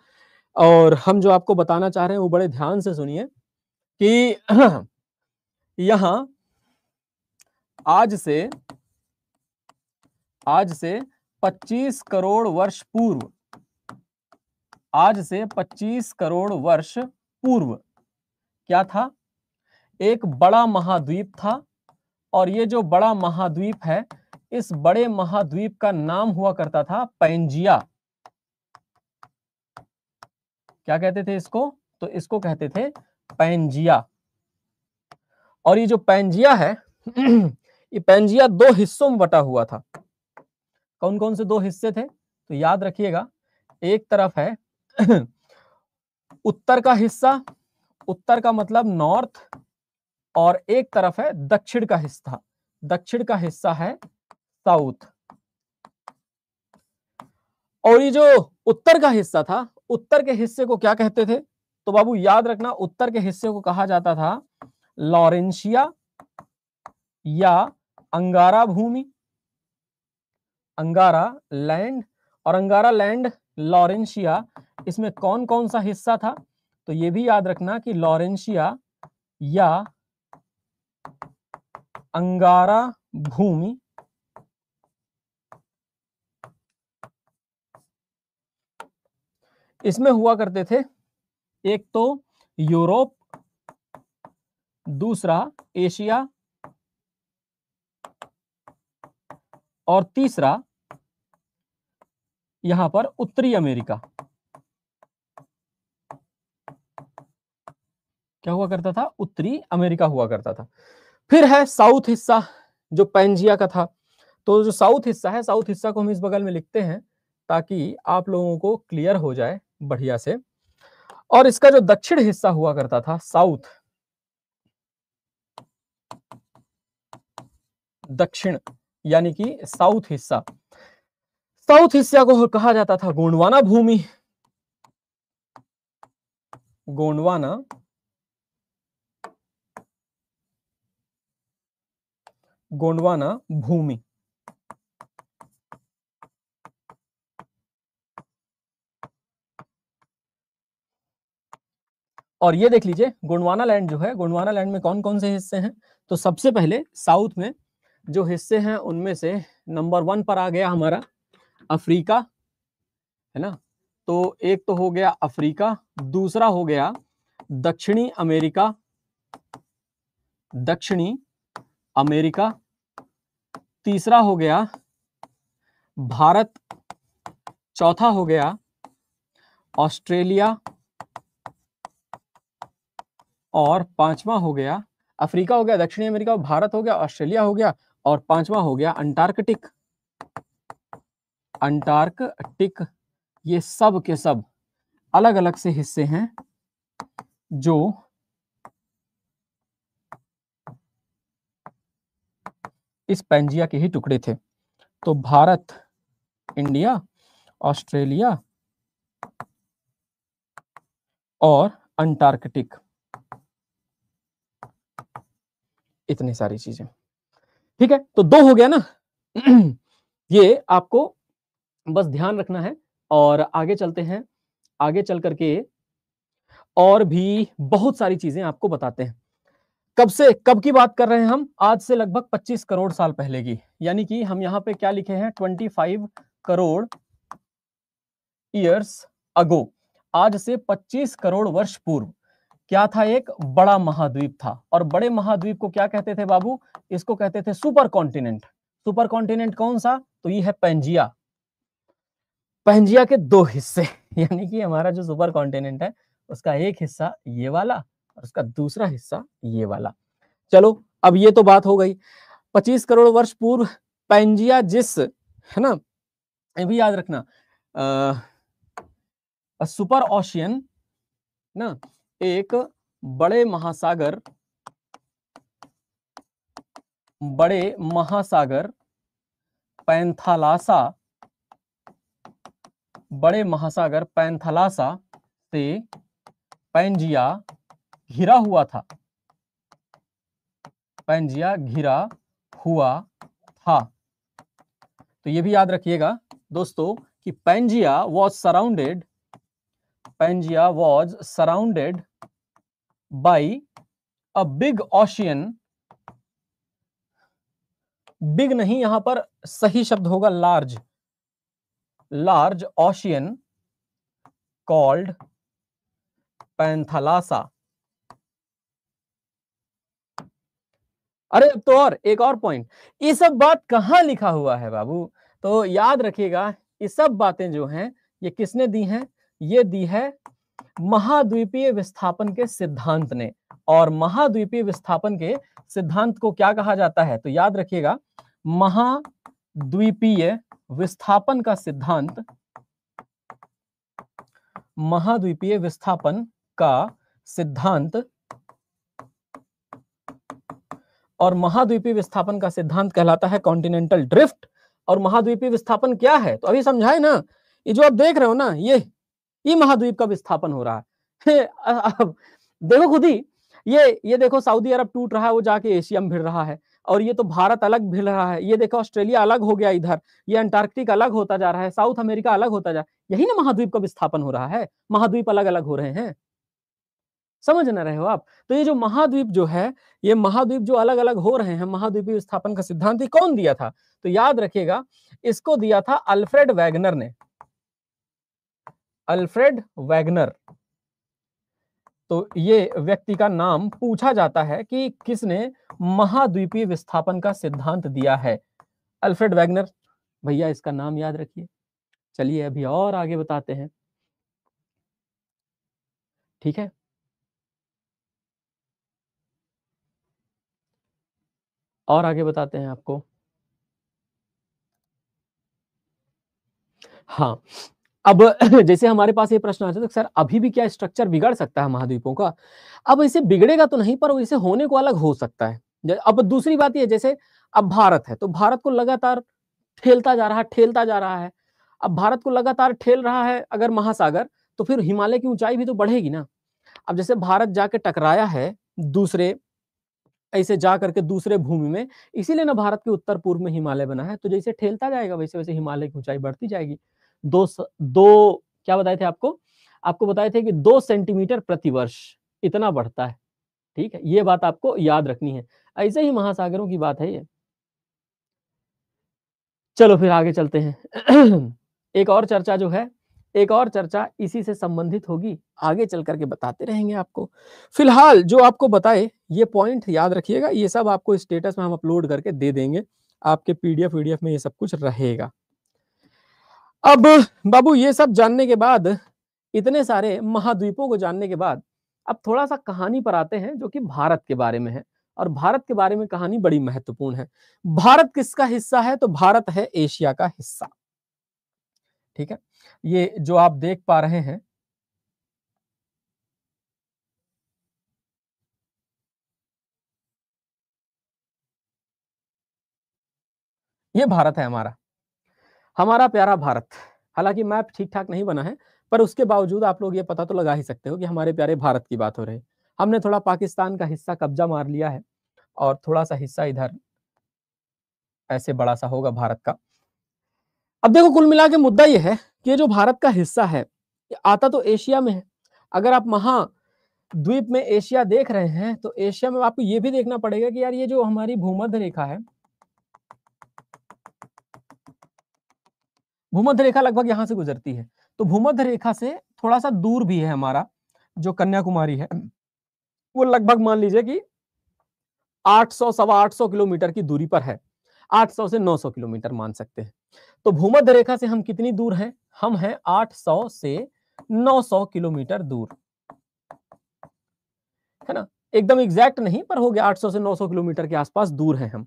और हम जो आपको बताना चाह रहे हैं वो बड़े ध्यान से सुनिए कि यहाँ आज से आज से पच्चीस करोड़ वर्ष पूर्व, आज से पच्चीस करोड़ वर्ष पूर्व क्या था, एक बड़ा महाद्वीप था। और ये जो बड़ा महाद्वीप है, इस बड़े महाद्वीप का नाम हुआ करता था पैंजिया। क्या कहते थे इसको, तो इसको कहते थे पैंजिया। और ये जो पैंजिया है, ये पैंजिया दो हिस्सों में बटा हुआ था। कौन कौन से दो हिस्से थे, तो याद रखिएगा, एक तरफ है उत्तर का हिस्सा, उत्तर का मतलब नॉर्थ, और एक तरफ है दक्षिण का हिस्सा, दक्षिण का हिस्सा है साउथ। और ये जो उत्तर का हिस्सा था, उत्तर के हिस्से को क्या कहते थे, तो बाबू याद रखना, उत्तर के हिस्से को कहा जाता था लॉरेंशिया या अंगारा भूमि, अंगारा लैंड। और अंगारा लैंड, लॉरेंशिया, इसमें कौन कौन सा हिस्सा था, तो ये भी याद रखना कि लॉरेंशिया या अंगारा भूमि इसमें हुआ करते थे एक तो यूरोप, दूसरा एशिया, और तीसरा यहां पर उत्तरी अमेरिका। क्या हुआ करता था, उत्तरी अमेरिका हुआ करता था। फिर है साउथ हिस्सा जो पैंजिया का था। तो जो साउथ हिस्सा है, साउथ हिस्सा को हम इस बगल में लिखते हैं ताकि आप लोगों को क्लियर हो जाए बढ़िया से। और इसका जो दक्षिण हिस्सा हुआ करता था साउथ, दक्षिण यानी कि साउथ हिस्सा, साउथ हिस्सा को कहा जाता था गोंडवाना भूमि, गोंडवाना गोंडवाना भूमि। और ये देख लीजिए गोंडवाना लैंड जो है, गोंडवाना लैंड में कौन कौन से हिस्से हैं, तो सबसे पहले साउथ में जो हिस्से हैं उनमें से नंबर वन पर आ गया हमारा अफ्रीका, है ना। तो एक तो हो गया अफ्रीका, दूसरा हो गया दक्षिणी अमेरिका, दक्षिणी अमेरिका, तीसरा हो गया भारत, चौथा हो गया ऑस्ट्रेलिया और पांचवा हो गया, अफ्रीका हो गया, दक्षिणी अमेरिका, भारत हो गया, ऑस्ट्रेलिया हो गया और पांचवा हो गया अंटार्कटिक, अंटार्कटिक। ये सब के सब अलग अलग से हिस्से हैं जो इस पैंजिया के ही टुकड़े थे। तो भारत, इंडिया, ऑस्ट्रेलिया और अंटार्कटिक, इतनी सारी चीजें, ठीक है। तो दो हो गया ना, ये आपको बस ध्यान रखना है। और आगे चलते हैं, आगे चल करके और भी बहुत सारी चीजें आपको बताते हैं। कब से, कब की बात कर रहे हैं हम, आज से लगभग पच्चीस करोड़ साल पहले की, यानी कि हम यहाँ पे क्या लिखे हैं पच्चीस करोड़ ईयर्स अगो, आज से पच्चीस करोड़ वर्ष पूर्व क्या था, एक बड़ा महाद्वीप था। और बड़े महाद्वीप को क्या कहते थे बाबू, इसको कहते थे सुपर कॉन्टिनेंट। सुपर कॉन्टिनेंट कौन सा, तो ये है पैंजिया। पैंजिया के दो हिस्से, यानी कि हमारा जो सुपर कॉन्टिनेंट है उसका एक हिस्सा ये वाला और उसका दूसरा हिस्सा ये वाला। चलो अब ये तो बात हो गई पच्चीस करोड़ वर्ष पूर्व पैंजिया जिस, है ना, ये भी याद रखना, अः सुपर ओशियन ना, एक बड़े महासागर, बड़े महासागर पैंथालासा, बड़े महासागर पैंथालासा से पैंजिया घिरा हुआ था, पैंजिया घिरा हुआ था। तो ये भी याद रखिएगा दोस्तों कि Pangaea was surrounded, Pangaea was surrounded by a big ocean. Big नहीं, यहां पर सही शब्द होगा large, large ocean called Panthalassa. अरे तो और एक और पॉइंट, ये सब बात कहाँ लिखा हुआ है बाबू, तो याद रखिएगा ये सब बातें जो हैं ये किसने दी हैं, ये दी है महाद्वीपीय विस्थापन के सिद्धांत ने। और महाद्वीपीय विस्थापन के सिद्धांत को क्या कहा जाता है, तो याद रखिएगा महाद्वीपीय विस्थापन का सिद्धांत, महाद्वीपीय विस्थापन का सिद्धांत। और महाद्वीपीय विस्थापन का सिद्धांत कहलाता है कॉन्टिनेंटल ड्रिफ्ट। और महाद्वीपीय विस्थापन क्या है, तो अभी समझाए ना, ये जो आप देख रहे हो ना, ये ये महाद्वीप का विस्थापन हो रहा है। अब देखो खुद ही, ये ये देखो सऊदी अरब टूट रहा है, वो जाके एशिया में भिड़ रहा है। और ये तो भारत अलग भिड़ रहा है, ये देखो ऑस्ट्रेलिया अलग हो गया इधर, ये अंटार्कटिक अलग होता जा रहा है, साउथ अमेरिका अलग होता जा रहा है। यही ना महाद्वीप का विस्थापन हो रहा है, महाद्वीप अलग अलग हो रहे हैं, समझ ना रहे हो आप। तो ये जो महाद्वीप जो है, ये महाद्वीप जो अलग अलग हो रहे हैं, महाद्वीपीय विस्थापन का सिद्धांत कौन दिया था, तो याद रखिएगा इसको दिया था अल्फ्रेड वेगनर ने, अल्फ्रेड वेगनर। तो ये व्यक्ति का नाम पूछा जाता है कि किसने महाद्वीपीय विस्थापन का सिद्धांत दिया है, अल्फ्रेड वेगनर। भैया इसका नाम याद रखिए। चलिए अभी और आगे बताते हैं, ठीक है। और आगे बताते हैं आपको, हाँ अब जैसे हमारे पास ये प्रश्न आता है तो सर अभी भी क्या स्ट्रक्चर बिगड़ सकता है महाद्वीपों का? अब इसे बिगड़ेगा तो नहीं, पर इसे होने को अलग हो सकता है। अब दूसरी बात ये, जैसे अब भारत है तो भारत को लगातार ठेलता जा रहा है ठेलता जा रहा है अब भारत को लगातार ठेल रहा है अगर महासागर, तो फिर हिमालय की ऊंचाई भी तो बढ़ेगी ना। अब जैसे भारत जाके टकराया है दूसरे ऐसे जा करके दूसरे भूमि में, इसीलिए ना भारत के उत्तर पूर्व में हिमालय बना है। तो जैसे ठेलता जाएगा वैसे वैसे हिमालय की ऊंचाई बढ़ती जाएगी। दो दो क्या बताए थे आपको आपको बताए थे कि दो सेंटीमीटर प्रतिवर्ष इतना बढ़ता है, ठीक है, ये बात आपको याद रखनी है। ऐसे ही महासागरों की बात है ये। चलो फिर आगे चलते हैं। एक और चर्चा जो है एक और चर्चा इसी से संबंधित होगी, आगे चल करके बताते रहेंगे आपको। फिलहाल जो आपको बताए ये पॉइंट याद रखिएगा, ये सब आपको स्टेटस में हम अपलोड करके दे देंगे, आपके पीडीएफ वीडीएफ में ये सब कुछ रहेगा। अब बाबू ये सब जानने के बाद, इतने सारे महाद्वीपों को जानने के बाद, अब थोड़ा सा कहानी पर आते हैं जो कि भारत के बारे में है, और भारत के बारे में कहानी बड़ी महत्वपूर्ण है। भारत किसका हिस्सा है? तो भारत है एशिया का हिस्सा, ठीक है। ये जो आप देख पा रहे हैं, ये भारत है हमारा, हमारा प्यारा भारत। हालांकि मैप ठीक ठाक नहीं बना है, पर उसके बावजूद आप लोग ये पता तो लगा ही सकते हो कि हमारे प्यारे भारत की बात हो रही है। हमने थोड़ा पाकिस्तान का हिस्सा कब्जा मार लिया है, और थोड़ा सा हिस्सा इधर ऐसे बड़ा सा होगा भारत का। अब देखो कुल मिला के मुद्दा यह है कि ये जो भारत का हिस्सा है ये आता तो एशिया में है। अगर आप महाद्वीप में एशिया देख रहे हैं तो एशिया में आपको ये भी देखना पड़ेगा कि यार ये जो हमारी भूमध्य रेखा है, भूमध्य रेखा लगभग यहाँ से गुजरती है, तो भूमध्य रेखा से थोड़ा सा दूर भी है हमारा जो कन्याकुमारी है, वो लगभग मान लीजिए कि आठ सौ सवा आठ सौ किलोमीटर की दूरी पर है, आठ सौ से नौ सौ किलोमीटर मान सकते हैं। तो भूमध्य रेखा से हम कितनी दूर हैं? हम हैं आठ सौ से नौ सौ किलोमीटर दूर, है ना, एकदम एग्जैक्ट नहीं पर हो गया, आठ सौ से नौ सौ किलोमीटर के आसपास दूर हैं हम।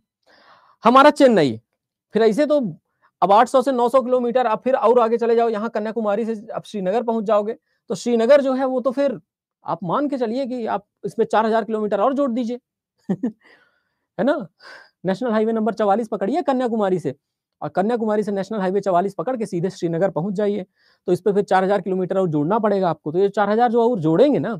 हमारा चेन्नई, फिर ऐसे तो अब आठ सौ से नौ सौ किलोमीटर, अब फिर और आगे चले जाओ यहाँ कन्याकुमारी से अब श्रीनगर पहुंच जाओगे, तो श्रीनगर जो है वो तो फिर आप मान के चलिए कि आप इसमें चार हजार किलोमीटर और जोड़ दीजिए है ना। नेशनल हाईवे नंबर चवालीस पकड़िए कन्याकुमारी से, और कन्याकुमारी से नेशनल हाईवे चवालीस पकड़ के सीधे श्रीनगर पहुंच जाइए, तो इस पे फिर चार हजार किलोमीटर और जोड़ना पड़ेगा आपको। तो ये चार हजार जो और जोड़ेंगे ना,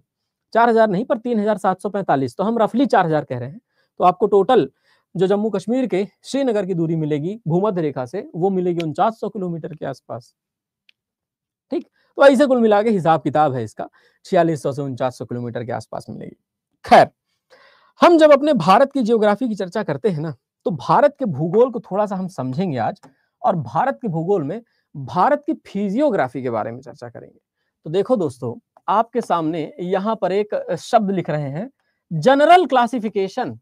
चार हजार नहीं पर तीन हजार सात सौ पैंतालीस, तो हम रफली चार हजार कह रहे हैं, तो आपको टोटल जो जम्मू कश्मीर के श्रीनगर की दूरी मिलेगी भूमध्य रेखा से, वो मिलेगी उनचास सौ किलोमीटर के आसपास, ठीक। तो ऐसे कुल मिला के हिसाब किताब है इसका, छियालीस सौ से उनचास सौ किलोमीटर के आसपास मिलेगी। खैर, हम जब अपने भारत की जियोग्राफी की चर्चा करते हैं ना, तो भारत के भूगोल को थोड़ा सा हम समझेंगे आज, और भारत के भूगोल में भारत की फिजियोग्राफी के बारे में चर्चा करेंगे। तो देखो दोस्तों, आपके सामने यहाँ पर एक शब्द लिख रहे हैं, जनरल क्लासिफिकेशन।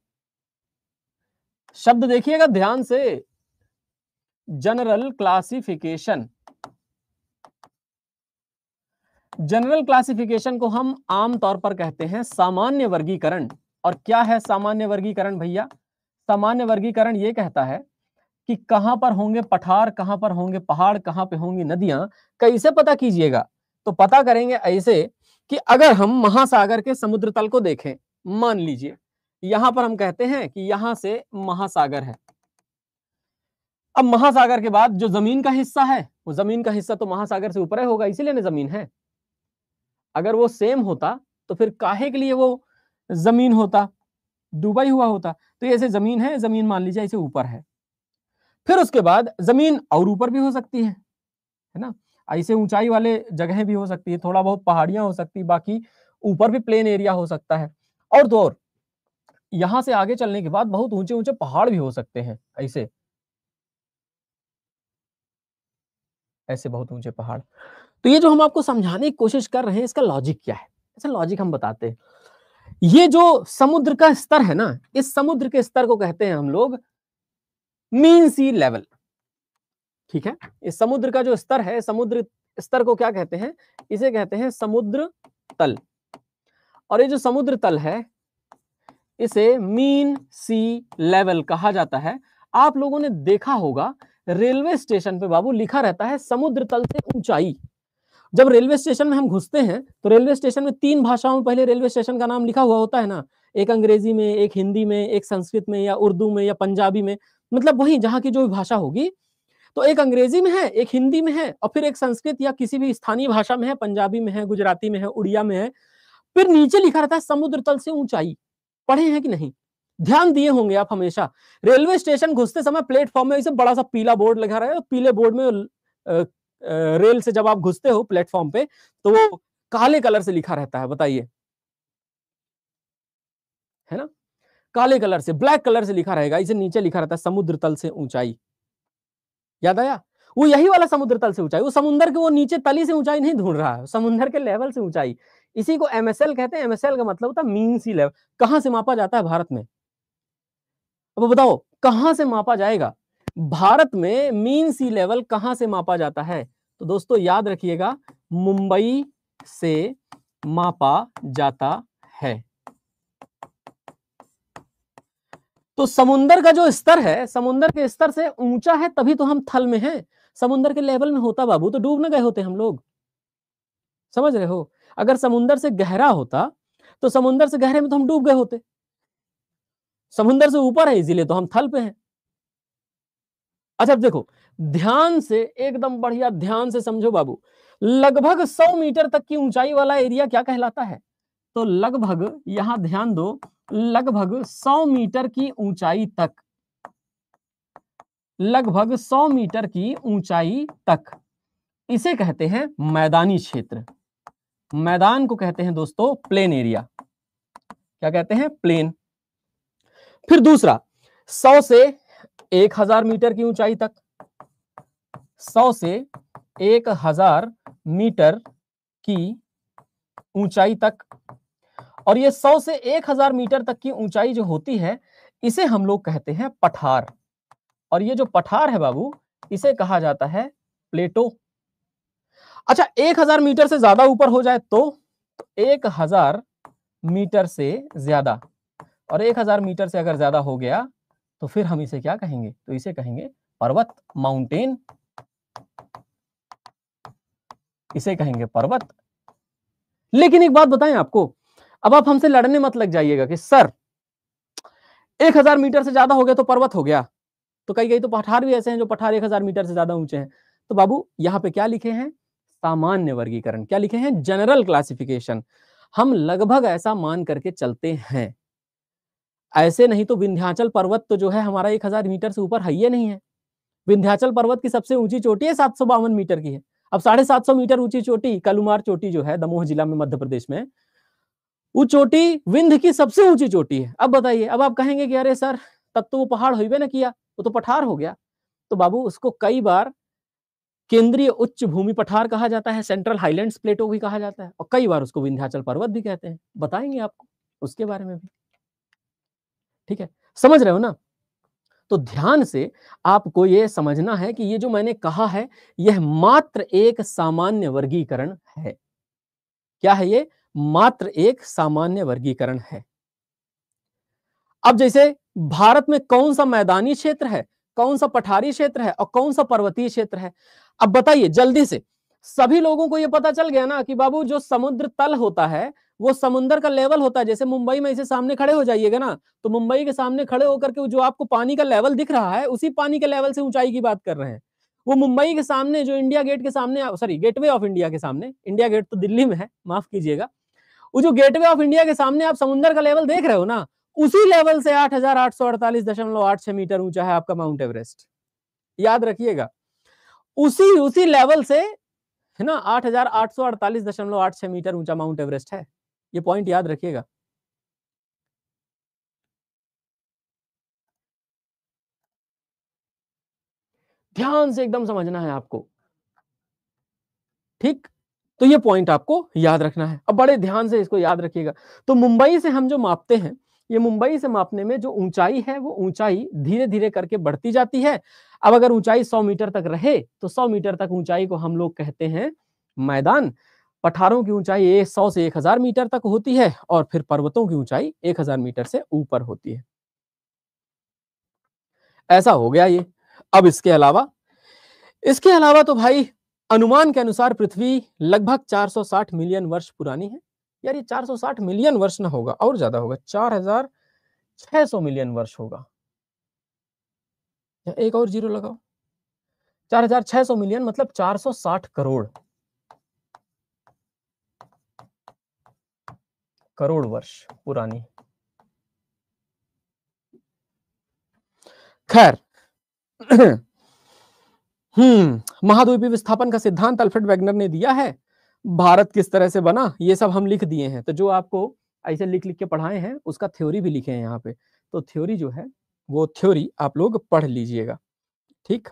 शब्द देखिएगा ध्यान से, जनरल क्लासिफिकेशन। जनरल क्लासिफिकेशन को हम आमतौर पर कहते हैं सामान्य वर्गीकरण। और क्या है सामान्य वर्गीकरण भैया? सामान्य वर्गीकरण ये कहता है कि कहां पर होंगे पठार, कहां पर होंगे पहाड़, कहां पे होंगी नदियां। कैसे पता कीजिएगा? तो पता करेंगे ऐसे कि अगर हम महासागर के समुद्र तल को देखें, मान लीजिए यहां पर हम कहते हैं कि यहां से महासागर है। अब महासागर के बाद जो जमीन का हिस्सा है, वो जमीन का हिस्सा तो महासागर से ऊपर होगा, इसीलिए ना जमीन है। अगर वो सेम होता तो फिर काहे के लिए वो जमीन होता, डूबा हुआ होता। तो ऐसे जमीन है, जमीन मान लीजिए ऐसे ऊपर है, फिर उसके बाद जमीन और ऊपर भी हो सकती है, है ना। ऐसे ऊंचाई वाले जगहें भी हो सकती है, थोड़ा बहुत पहाड़ियां हो सकती, बाकी ऊपर भी प्लेन एरिया हो सकता है। और तो और यहां से आगे चलने के बाद बहुत ऊंचे ऊंचे पहाड़ भी हो सकते हैं, ऐसे ऐसे बहुत ऊंचे पहाड़। तो ये जो हम आपको समझाने की कोशिश कर रहे हैं, इसका लॉजिक क्या है? ऐसा लॉजिक हम बताते हैं। ये जो समुद्र का स्तर है ना, इस समुद्र के स्तर को कहते हैं हम लोग मीन सी लेवल, ठीक है। इस समुद्र का जो स्तर है, समुद्र स्तर को क्या कहते हैं? इसे कहते हैं समुद्र तल। और ये जो समुद्र तल है, इसे मीन सी लेवल कहा जाता है। आप लोगों ने देखा होगा रेलवे स्टेशन पे बाबू लिखा रहता है समुद्र तल से ऊंचाई, जब रेलवे स्टेशन में हम घुसते हैं तो रेलवे स्टेशन में तीन भाषाओं में पहले रेलवे स्टेशन का नाम लिखा हुआ होता है ना, एक अंग्रेजी में, एक हिंदी में, एक संस्कृत में या उर्दू में या पंजाबी में, मतलब वही जहाँ की जो भी भाषा होगी। तो एक अंग्रेजी में है, एक हिंदी में है, और फिर एक संस्कृत या किसी भी स्थानीय भाषा में है, पंजाबी में है, गुजराती में है, उड़िया में है। फिर नीचे लिखा रहता है समुद्र तल से ऊंचाई। पढ़े हैं कि नहीं, ध्यान दिए होंगे आप हमेशा। रेलवे स्टेशन घुसते समय प्लेटफॉर्म में इसे बड़ा सा पीला बोर्ड लगा रहा है, पीले बोर्ड में आ, रेल से जब आप घुसते हो प्लेटफॉर्म पे तो वो काले कलर से लिखा रहता है, बताइए, है ना, काले कलर से, ब्लैक कलर से लिखा रहेगा। इसे नीचे लिखा रहता है समुद्र तल से ऊंचाई। याद आया? वो यही वाला समुद्र तल से ऊंचाई, वो समुद्र के वो नीचे तली से ऊंचाई नहीं ढूंढ रहा है, समुद्र के लेवल से ऊंचाई। इसी को एमएसएल कहते हैं। एमएसएल का मतलब होता है मीन सी लेवल। कहां से मापा जाता है भारत में? अब बताओ कहां से मापा जाएगा भारत में मीन सी लेवल, कहां से मापा जाता है? तो दोस्तों याद रखिएगा, मुंबई से मापा जाता है। तो समुंदर का जो स्तर है, समुंदर के स्तर से ऊंचा है, तभी तो हम थल में हैं। समुंदर के लेवल में होता बाबू तो डूब ना गए होते हम लोग, समझ रहे हो। अगर समुंदर से गहरा होता तो समुंदर से गहरे में तो हम डूब गए होते। समुंदर से ऊपर है इसीलिए तो हम थल पे हैं। अच्छा देखो ध्यान से, एकदम बढ़िया ध्यान से समझो बाबू। लगभग सौ मीटर तक की ऊंचाई वाला एरिया क्या कहलाता है? तो लगभग, यहां ध्यान दो, लगभग सौ मीटर की ऊंचाई तक, लगभग सौ मीटर की ऊंचाई तक इसे कहते हैं मैदानी क्षेत्र। मैदान को कहते हैं दोस्तों प्लेन एरिया। क्या कहते हैं? प्लेन। फिर दूसरा, सौ से एक हजार मीटर की ऊंचाई तक, सौ से एक हजार मीटर की ऊंचाई तक। और ये सौ से एक हजार मीटर तक की ऊंचाई जो होती है इसे हम लोग कहते हैं पठार। और ये जो पठार है बाबू इसे कहा जाता है प्लेटो। अच्छा, एक हजार मीटर से ज्यादा ऊपर हो जाए तो एक हजार मीटर से ज्यादा, और एक हजार मीटर से अगर ज्यादा हो गया तो फिर हम इसे क्या कहेंगे? तो इसे कहेंगे पर्वत, माउंटेन। इसे कहेंगे पर्वत। लेकिन एक बात बताएं आपको, अब आप हमसे लड़ने मत लग जाइएगा कि सर एक हजार मीटर से ज्यादा हो गया तो पर्वत हो गया, तो कई कई तो पठार भी ऐसे हैं जो पठार एक हजार मीटर से ज्यादा ऊंचे हैं। तो बाबू यहां पे क्या लिखे हैं? सामान्य वर्गीकरण। क्या लिखे हैं? General classification. हम लगभग ऐसा मान करके चलते हैं, ऐसे नहीं तो विंध्याचल पर्वत तो जो है हमारा एक हजार मीटर से ऊपर है ये नहीं है। विंध्याचल पर्वत की सबसे ऊंची चोटी है सात सौ बावन मीटर की है। अब साढ़े सात सौ मीटर ऊंची चोटी कलुमार चोटी जो है दमोह जिला में मध्य प्रदेश में, वो चोटी विंध्य की सबसे ऊंची चोटी है। अब बताइए, अब आप कहेंगे कि अरे सर तब तो वो पहाड़ होइबे ना किया, वो तो पठार हो गया। तो बाबू उसको कई बार केंद्रीय उच्च भूमि पठार कहा जाता है, सेंट्रल हाईलैंड्स प्लेटो भी कहा जाता है, और कई बार उसको विंध्याचल पर्वत भी कहते हैं। बताएंगे आपको उसके बारे में भी, ठीक है, समझ रहे हो ना। तो ध्यान से आपको यह समझना है कि ये जो मैंने कहा है यह मात्र एक सामान्य वर्गीकरण है। क्या है ये? मात्र एक सामान्य वर्गीकरण है। अब जैसे भारत में कौन सा मैदानी क्षेत्र है, कौन सा पठारी क्षेत्र है और कौन सा पर्वतीय क्षेत्र है, अब बताइए जल्दी से। सभी लोगों को यह पता चल गया ना कि बाबू जो समुद्र तल होता है वो समुद्र का लेवल होता है। जैसे मुंबई में इसे सामने खड़े हो जाइएगा ना, तो मुंबई के सामने खड़े होकर के जो आपको पानी का लेवल दिख रहा है उसी पानी के लेवल से ऊंचाई की बात कर रहे हैं। वो मुंबई के सामने जो इंडिया गेट के सामने, सॉरी गेटवे ऑफ इंडिया के सामने, इंडिया गेट तो दिल्ली में है, माफ कीजिएगा, वो जो गेटवे ऑफ इंडिया के सामने आप समुद्र का लेवल देख रहे हो ना, उसी लेवल से आठ हजार आठ सौ अड़तालीस दशमलव आठ छह मीटर ऊंचा है आपका माउंट एवरेस्ट। याद रखिएगा, उसी उसी लेवल से है ना, आठ हजार आठ सौ अड़तालीस दशमलव आठ छह मीटर ऊंचा माउंट एवरेस्ट है। ये पॉइंट याद रखिएगा। ध्यान से एकदम समझना है आपको, ठीक। तो ये पॉइंट आपको याद रखना है। अब बड़े ध्यान से इसको याद रखिएगा। तो मुंबई से हम जो मापते हैं, ये मुंबई से मापने में जो ऊंचाई है वो ऊंचाई धीरे धीरे करके बढ़ती जाती है। अब अगर ऊंचाई सौ मीटर तक रहे तो सौ मीटर तक ऊंचाई को हम लोग कहते हैं मैदान। पठारों की ऊंचाई सौ से एक हजार मीटर तक होती है और फिर पर्वतों की ऊंचाई एक हजार मीटर से ऊपर होती है। ऐसा हो गया ये। अब इसके अलावा, इसके अलावा तो भाई अनुमान के अनुसार पृथ्वी लगभग चार सौ साठ मिलियन वर्ष पुरानी है। यार ये चार सौ साठ मिलियन वर्ष ना होगा, और ज्यादा होगा, चार हजार छह सौ मिलियन वर्ष होगा। एक और जीरो लगाओ, चार हजार छह सौ मिलियन मतलब चार सौ साठ करोड़ करोड़ वर्ष पुरानी। खैर हम्म महाद्वीपीय विस्थापन का सिद्धांत अल्फ्रेड वेगनर ने दिया है, भारत किस तरह से बना ये सब हम लिख दिए हैं। तो जो आपको ऐसे लिख लिख के पढ़ाए हैं उसका थ्योरी भी लिखे हैं यहाँ पे, तो थ्योरी जो है वो थ्योरी आप लोग पढ़ लीजिएगा। ठीक,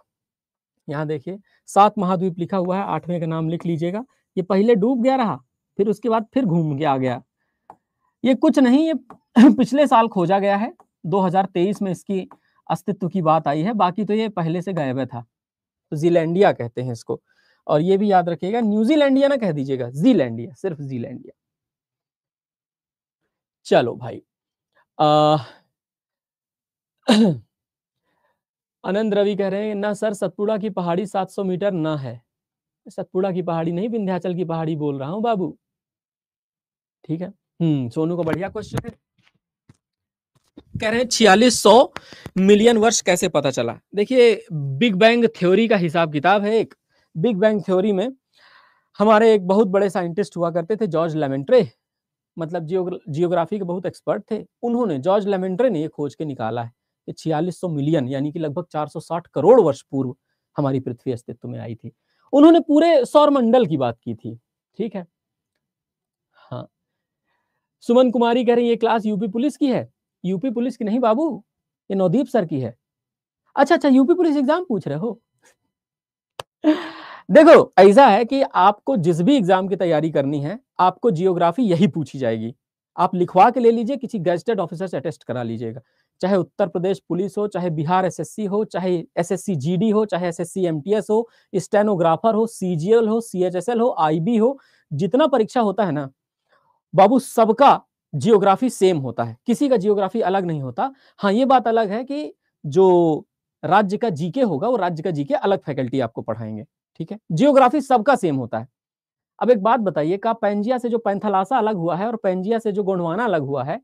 यहाँ देखिए सात महाद्वीप लिखा हुआ है, आठवें का नाम लिख लीजिएगा। ये पहले डूब गया रहा, फिर उसके बाद फिर घूम के आ गया। ये कुछ नहीं, ये पिछले साल खोजा गया है, दो हजार तेईस में इसकी अस्तित्व की बात आई है, बाकी तो ये पहले से गायब था। तो जीलैंडिया कहते हैं इसको, और ये भी याद रखिएगा न्यूजीलैंडिया ना कह दीजिएगा, जीलैंडिया, सिर्फ जीलैंडिया। चलो भाई, आ, आनंद रवि कह रहे हैं ना सर सतपुड़ा की पहाड़ी सात सौ मीटर ना है, सतपुड़ा की पहाड़ी नहीं विंध्याचल की पहाड़ी बोल रहा हूं बाबू। ठीक है, हम्म सोनू का बढ़िया क्वेश्चन है। कह रहे हैं छियालीस सौ मिलियन वर्ष कैसे पता चला। देखिए बिग बैंग थ्योरी का हिसाब किताब है एक। बिग बैंग थ्योरी में हमारे एक बहुत बड़े साइंटिस्ट हुआ करते थे जॉर्ज लेमेंट्रे, मतलब जियोग्र, जियोग्राफी के बहुत एक्सपर्ट थे। उन्होंने जॉर्ज लेमेंट्रे ने ये खोज के निकाला है कि छियालीस सौ मिलियन यानी कि लगभग चार सौ साठ करोड़ वर्ष पूर्व हमारी पृथ्वी अस्तित्व में आई थी। उन्होंने पूरे सौरमंडल की बात की थी। ठीक है, हाँ सुमन कुमारी कह रही है ये क्लास यूपी पुलिस की है। यूपी पुलिस की नहीं बाबू, ये नवदीप सर की है। अच्छा अच्छा यूपी पुलिस एग्जाम पूछ रहे हो। देखो ऐसा है कि आपको जिस भी एग्जाम की तैयारी करनी है आपको जियोग्राफी यही पूछी जाएगी। आप लिखवा के ले लीजिए, किसी गैजेटेड ऑफिसर से अटेस्ट करा लीजिएगा, चाहे उत्तर प्रदेश पुलिस हो, चाहे बिहार एसएससी हो, चाहे एसएससी जीडी हो, चाहे एसएससी एमटीएस हो, स्टेनोग्राफर हो, सीजीएल हो, सीएचएसएल हो, आईबी हो। जितना परीक्षा होता है ना बाबू, सबका जियोग्राफी सेम होता है, किसी का जियोग्राफी अलग नहीं होता। हाँ ये बात अलग है कि जो राज्य का जीके होगा वो राज्य का जीके अलग फैकल्टी आपको पढ़ाएंगे। ठीक है, जियोग्राफी सबका सेम होता है। अब एक बात बताइए, का पैंजिया से जो पैंथलासा अलग हुआ है और पैंजिया से जो गोंडवाना अलग हुआ है,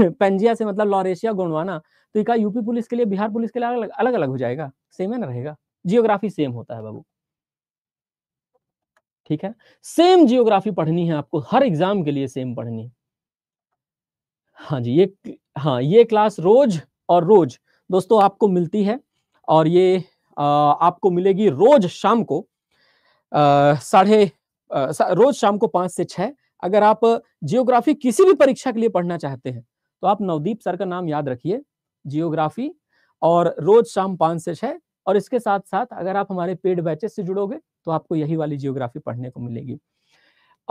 पैंजिया से मतलब लॉरेशिया गोंडवाना, तो का यूपी पुलिस के लिए बिहार पुलिस के लिए अलग अलग, अलग हो जाएगा, सेम है ना रहेगा। जियोग्राफी सेम होता है बाबू। ठीक है, सेम जियोग्राफी पढ़नी है आपको, हर एग्जाम के लिए सेम पढ़नी है। हाँ जी, ये हाँ ये क्लास रोज और रोज दोस्तों आपको मिलती है, और ये आ, आपको मिलेगी रोज शाम को साढ़े रोज शाम को पाँच से छः। अगर आप जियोग्राफी किसी भी परीक्षा के लिए पढ़ना चाहते हैं तो आप नवदीप सर का नाम याद रखिए, जियोग्राफी, और रोज शाम पाँच से छः। और इसके साथ साथ अगर आप हमारे पेड बैचेस से जुड़ोगे तो आपको यही वाली जियोग्राफी पढ़ने को मिलेगी।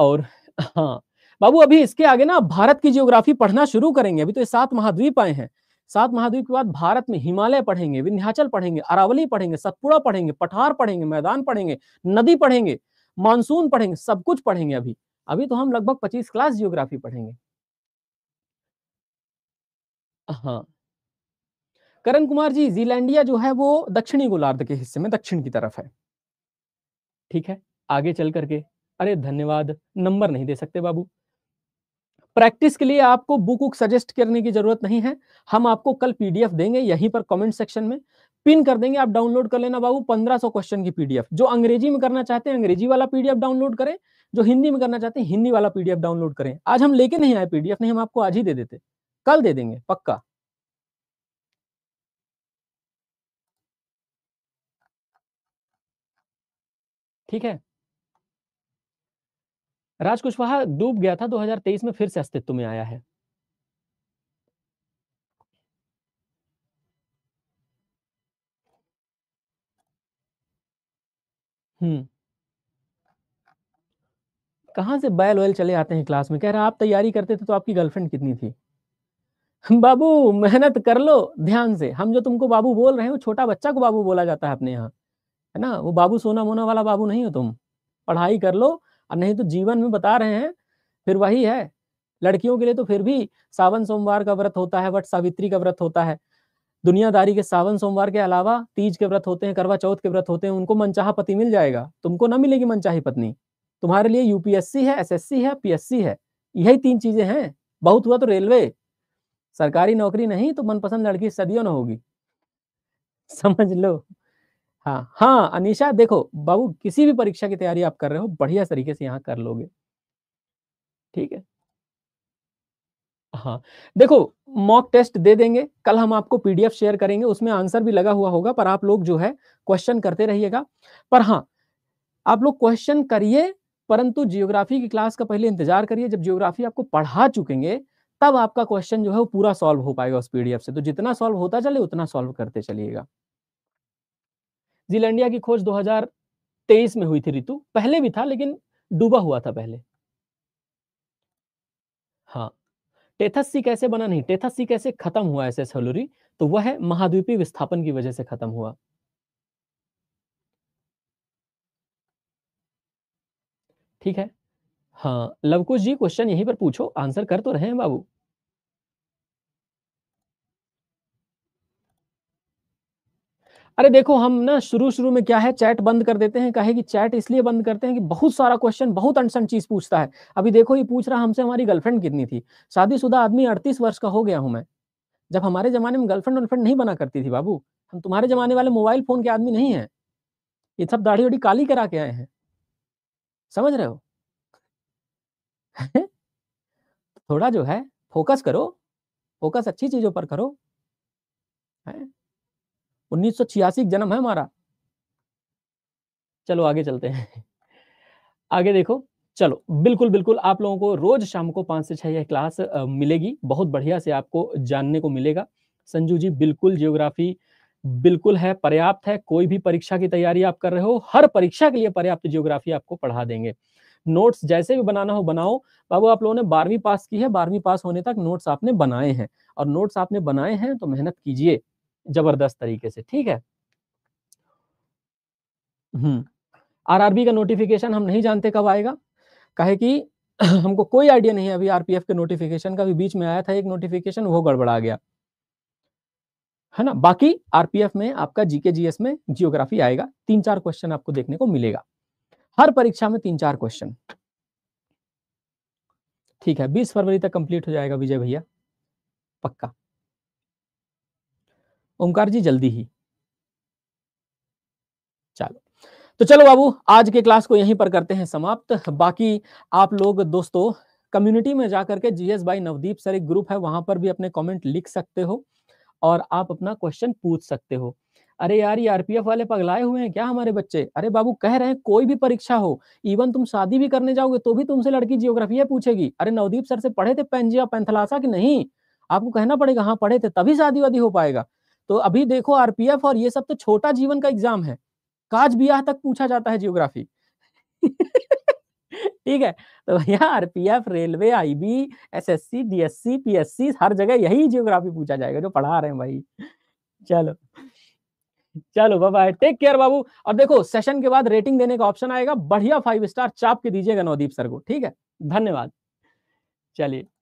और हाँ बाबू अभी इसके आगे ना भारत की जियोग्राफी पढ़ना शुरू करेंगे। अभी तो ये सात महाद्वीप आए हैं, सात महाद्वीप के बाद भारत में हिमालय पढ़ेंगे, विंध्याचल पढ़ेंगे, अरावली पढ़ेंगे, सतपुड़ा पढ़ेंगे, पठार पढ़ेंगे, मैदान पढ़ेंगे, नदी पढ़ेंगे, मानसून पढ़ेंगे, सब कुछ पढ़ेंगे। अभी अभी तो हम लगभग पच्चीस क्लास जियोग्राफी पढ़ेंगे। हाँ करण कुमार जी, जीलैंडिया जो है वो दक्षिणी गोलार्ध के हिस्से में दक्षिण की तरफ है। ठीक है, आगे चल करके, अरे धन्यवाद, नंबर नहीं दे सकते बाबू। प्रैक्टिस के लिए आपको बुक बुक सजेस्ट करने की जरूरत नहीं है, हम आपको कल पीडीएफ देंगे, यहीं पर कमेंट सेक्शन में पिन कर देंगे, आप डाउनलोड कर लेना बाबू। पंद्रह सौ क्वेश्चन की पीडीएफ, जो अंग्रेजी में करना चाहते हैं अंग्रेजी वाला पीडीएफ डाउनलोड करें, जो हिंदी में करना चाहते हैं हिंदी वाला पीडीएफ डाउनलोड करें। आज हम लेके नहीं आए पीडीएफ, नहीं हम आपको आज ही दे देते, कल दे देंगे पक्का। ठीक है, राज कुशवाहा डूब गया था दो हजार तेईस में, फिर से अस्तित्व में आया है। हम्म कहां से बैल वैल चले आते हैं क्लास में। कह रहा आप तैयारी करते थे तो आपकी गर्लफ्रेंड कितनी थी। बाबू मेहनत कर लो ध्यान से, हम जो तुमको बाबू बोल रहे हो, छोटा बच्चा को बाबू बोला जाता है अपने यहाँ, है ना। वो बाबू सोना मोना वाला बाबू नहीं हो तुम, पढ़ाई कर लो, और नहीं तो जीवन में बता रहे हैं फिर वही है। लड़कियों के लिए तो फिर भी सावन सोमवार का व्रत होता है, वट सावित्री का व्रत होता है, दुनियादारी के सावन सोमवार के अलावा तीज के व्रत होते हैं, करवा चौथ के व्रत होते हैं, उनको मनचाहा पति मिल जाएगा, तुमको ना मिलेगी मनचाही पत्नी। तुम्हारे लिए यूपीएससी है, एसएससी है, पीएससी है, यही तीन चीजें हैं। बहुत हुआ तो रेलवे। सरकारी नौकरी नहीं तो मनपसंद लड़की सदियों न होगी, समझ लो। हाँ हाँ अनिशा, देखो बाबू किसी भी परीक्षा की तैयारी आप कर रहे हो बढ़िया तरीके से यहाँ कर लोगे, ठीक है। हाँ देखो मॉक टेस्ट दे देंगे, कल हम आपको पीडीएफ शेयर करेंगे, उसमें आंसर भी लगा हुआ होगा, पर आप लोग जो है क्वेश्चन करते रहिएगा। पर हाँ आप लोग क्वेश्चन करिए, परंतु जियोग्राफी की क्लास का पहले इंतजार करिए। जब जियोग्राफी आपको पढ़ा चुकेंगे तब आपका क्वेश्चन जो है वो पूरा सॉल्व हो पाएगा उस पीडीएफ से। तो जितना सॉल्व होता चले उतना सॉल्व करते चलिएगा। जीलैंडिया की खोज दो हज़ार तेईस में हुई थी रितु, पहले भी था लेकिन डूबा हुआ था पहले। हाँ टेथस सी कैसे बना, नहीं टेथस सी कैसे खत्म हुआ ऐसे सोलुरी, तो वह है महाद्वीपीय विस्थापन की वजह से खत्म हुआ। ठीक है। हाँ लवकुश जी क्वेश्चन यहीं पर पूछो, आंसर कर तो रहे हैं बाबू। अरे देखो हम ना शुरू शुरू में क्या है चैट बंद कर देते हैं, कहे कि चैट इसलिए बंद करते हैं कि बहुत सारा क्वेश्चन बहुत अनसन चीज पूछता है। अभी देखो ये पूछ रहा हमसे हमारी गर्लफ्रेंड कितनी थी। शादीशुदा आदमी अड़तीस वर्ष का हो गया हूं मैं। जब हमारे जमाने में गर्लफ्रेंड वर्लफ्रेंड नहीं बना करती थी बाबू, हम तुम्हारे जमाने वाले मोबाइल फोन के आदमी नहीं है, ये सब दाढ़ी वाड़ी काली करा के आए हैं, समझ रहे हो। थोड़ा जो है फोकस करो, फोकस अच्छी चीजों पर करो। उन्नीस सौ छियासी जन्म है हमारा। चलो आगे चलते हैं, आगे देखो। चलो बिल्कुल बिल्कुल आप लोगों को रोज शाम को पांच से छह यह क्लास मिलेगी, बहुत बढ़िया से आपको जानने को मिलेगा। संजू जी बिल्कुल जियोग्राफी बिल्कुल है, पर्याप्त है। कोई भी परीक्षा की तैयारी आप कर रहे हो, हर परीक्षा के लिए पर्याप्त जियोग्राफी आपको पढ़ा देंगे। नोट्स जैसे भी बनाना हो बनाओ बाबू। आप लोगों ने बारहवीं पास की है, बारहवीं पास होने तक नोट्स आपने बनाए हैं, और नोट्स आपने बनाए हैं तो मेहनत कीजिए जबरदस्त तरीके से, ठीक है। हम्म आरआरबी का नोटिफिकेशन हम नहीं जानते कब आएगा, कहे कि हमको कोई आइडिया नहीं है। अभी आरपीएफ के नोटिफिकेशन का भी बीच में आया था एक नोटिफिकेशन, वो गड़बड़ा गया है ना। बाकी आरपीएफ में आपका जीके जीएस में जियोग्राफी आएगा, तीन चार क्वेश्चन आपको देखने को मिलेगा हर परीक्षा में, तीन चार क्वेश्चन, ठीक है। बीस फरवरी तक कंप्लीट हो जाएगा विजय भैया, पक्का। ओमकार जी जल्दी ही, चलो। तो चलो बाबू आज के क्लास को यहीं पर करते हैं समाप्त। बाकी आप लोग दोस्तों कम्युनिटी में जाकर के जीएस बाई नवदीप सर एक ग्रुप है, वहां पर भी अपने कमेंट लिख सकते हो और आप अपना क्वेश्चन पूछ सकते हो। अरे यार ये आरपीएफ वाले पगलाए हुए हैं क्या हमारे बच्चे। अरे बाबू कह रहे हैं कोई भी परीक्षा हो, इवन तुम शादी भी करने जाओगे तो भी तुमसे लड़की जियोग्राफी पूछेगी। अरे नवदीप सर से पढ़े थे पैंजिया पैंथलासा कि नहीं, आपको कहना पड़ेगा हाँ पढ़े थे, तभी शादी वादी हो पाएगा। तो अभी देखो आरपीएफ और ये सब तो छोटा जीवन का एग्जाम है, काज बियाह तक पूछा जाता है जियोग्राफी। ठीक है। तो भैया RPF railway IB SSC DSC PSC हर जगह यही जियोग्राफी पूछा जाएगा जो पढ़ा रहे हैं भाई। चलो चलो बाय बाय, टेक केयर बाबू। और देखो सेशन के बाद रेटिंग देने का ऑप्शन आएगा, बढ़िया फाइव स्टार चाप के दीजिएगा नवदीप सर को, ठीक है। धन्यवाद, चलिए।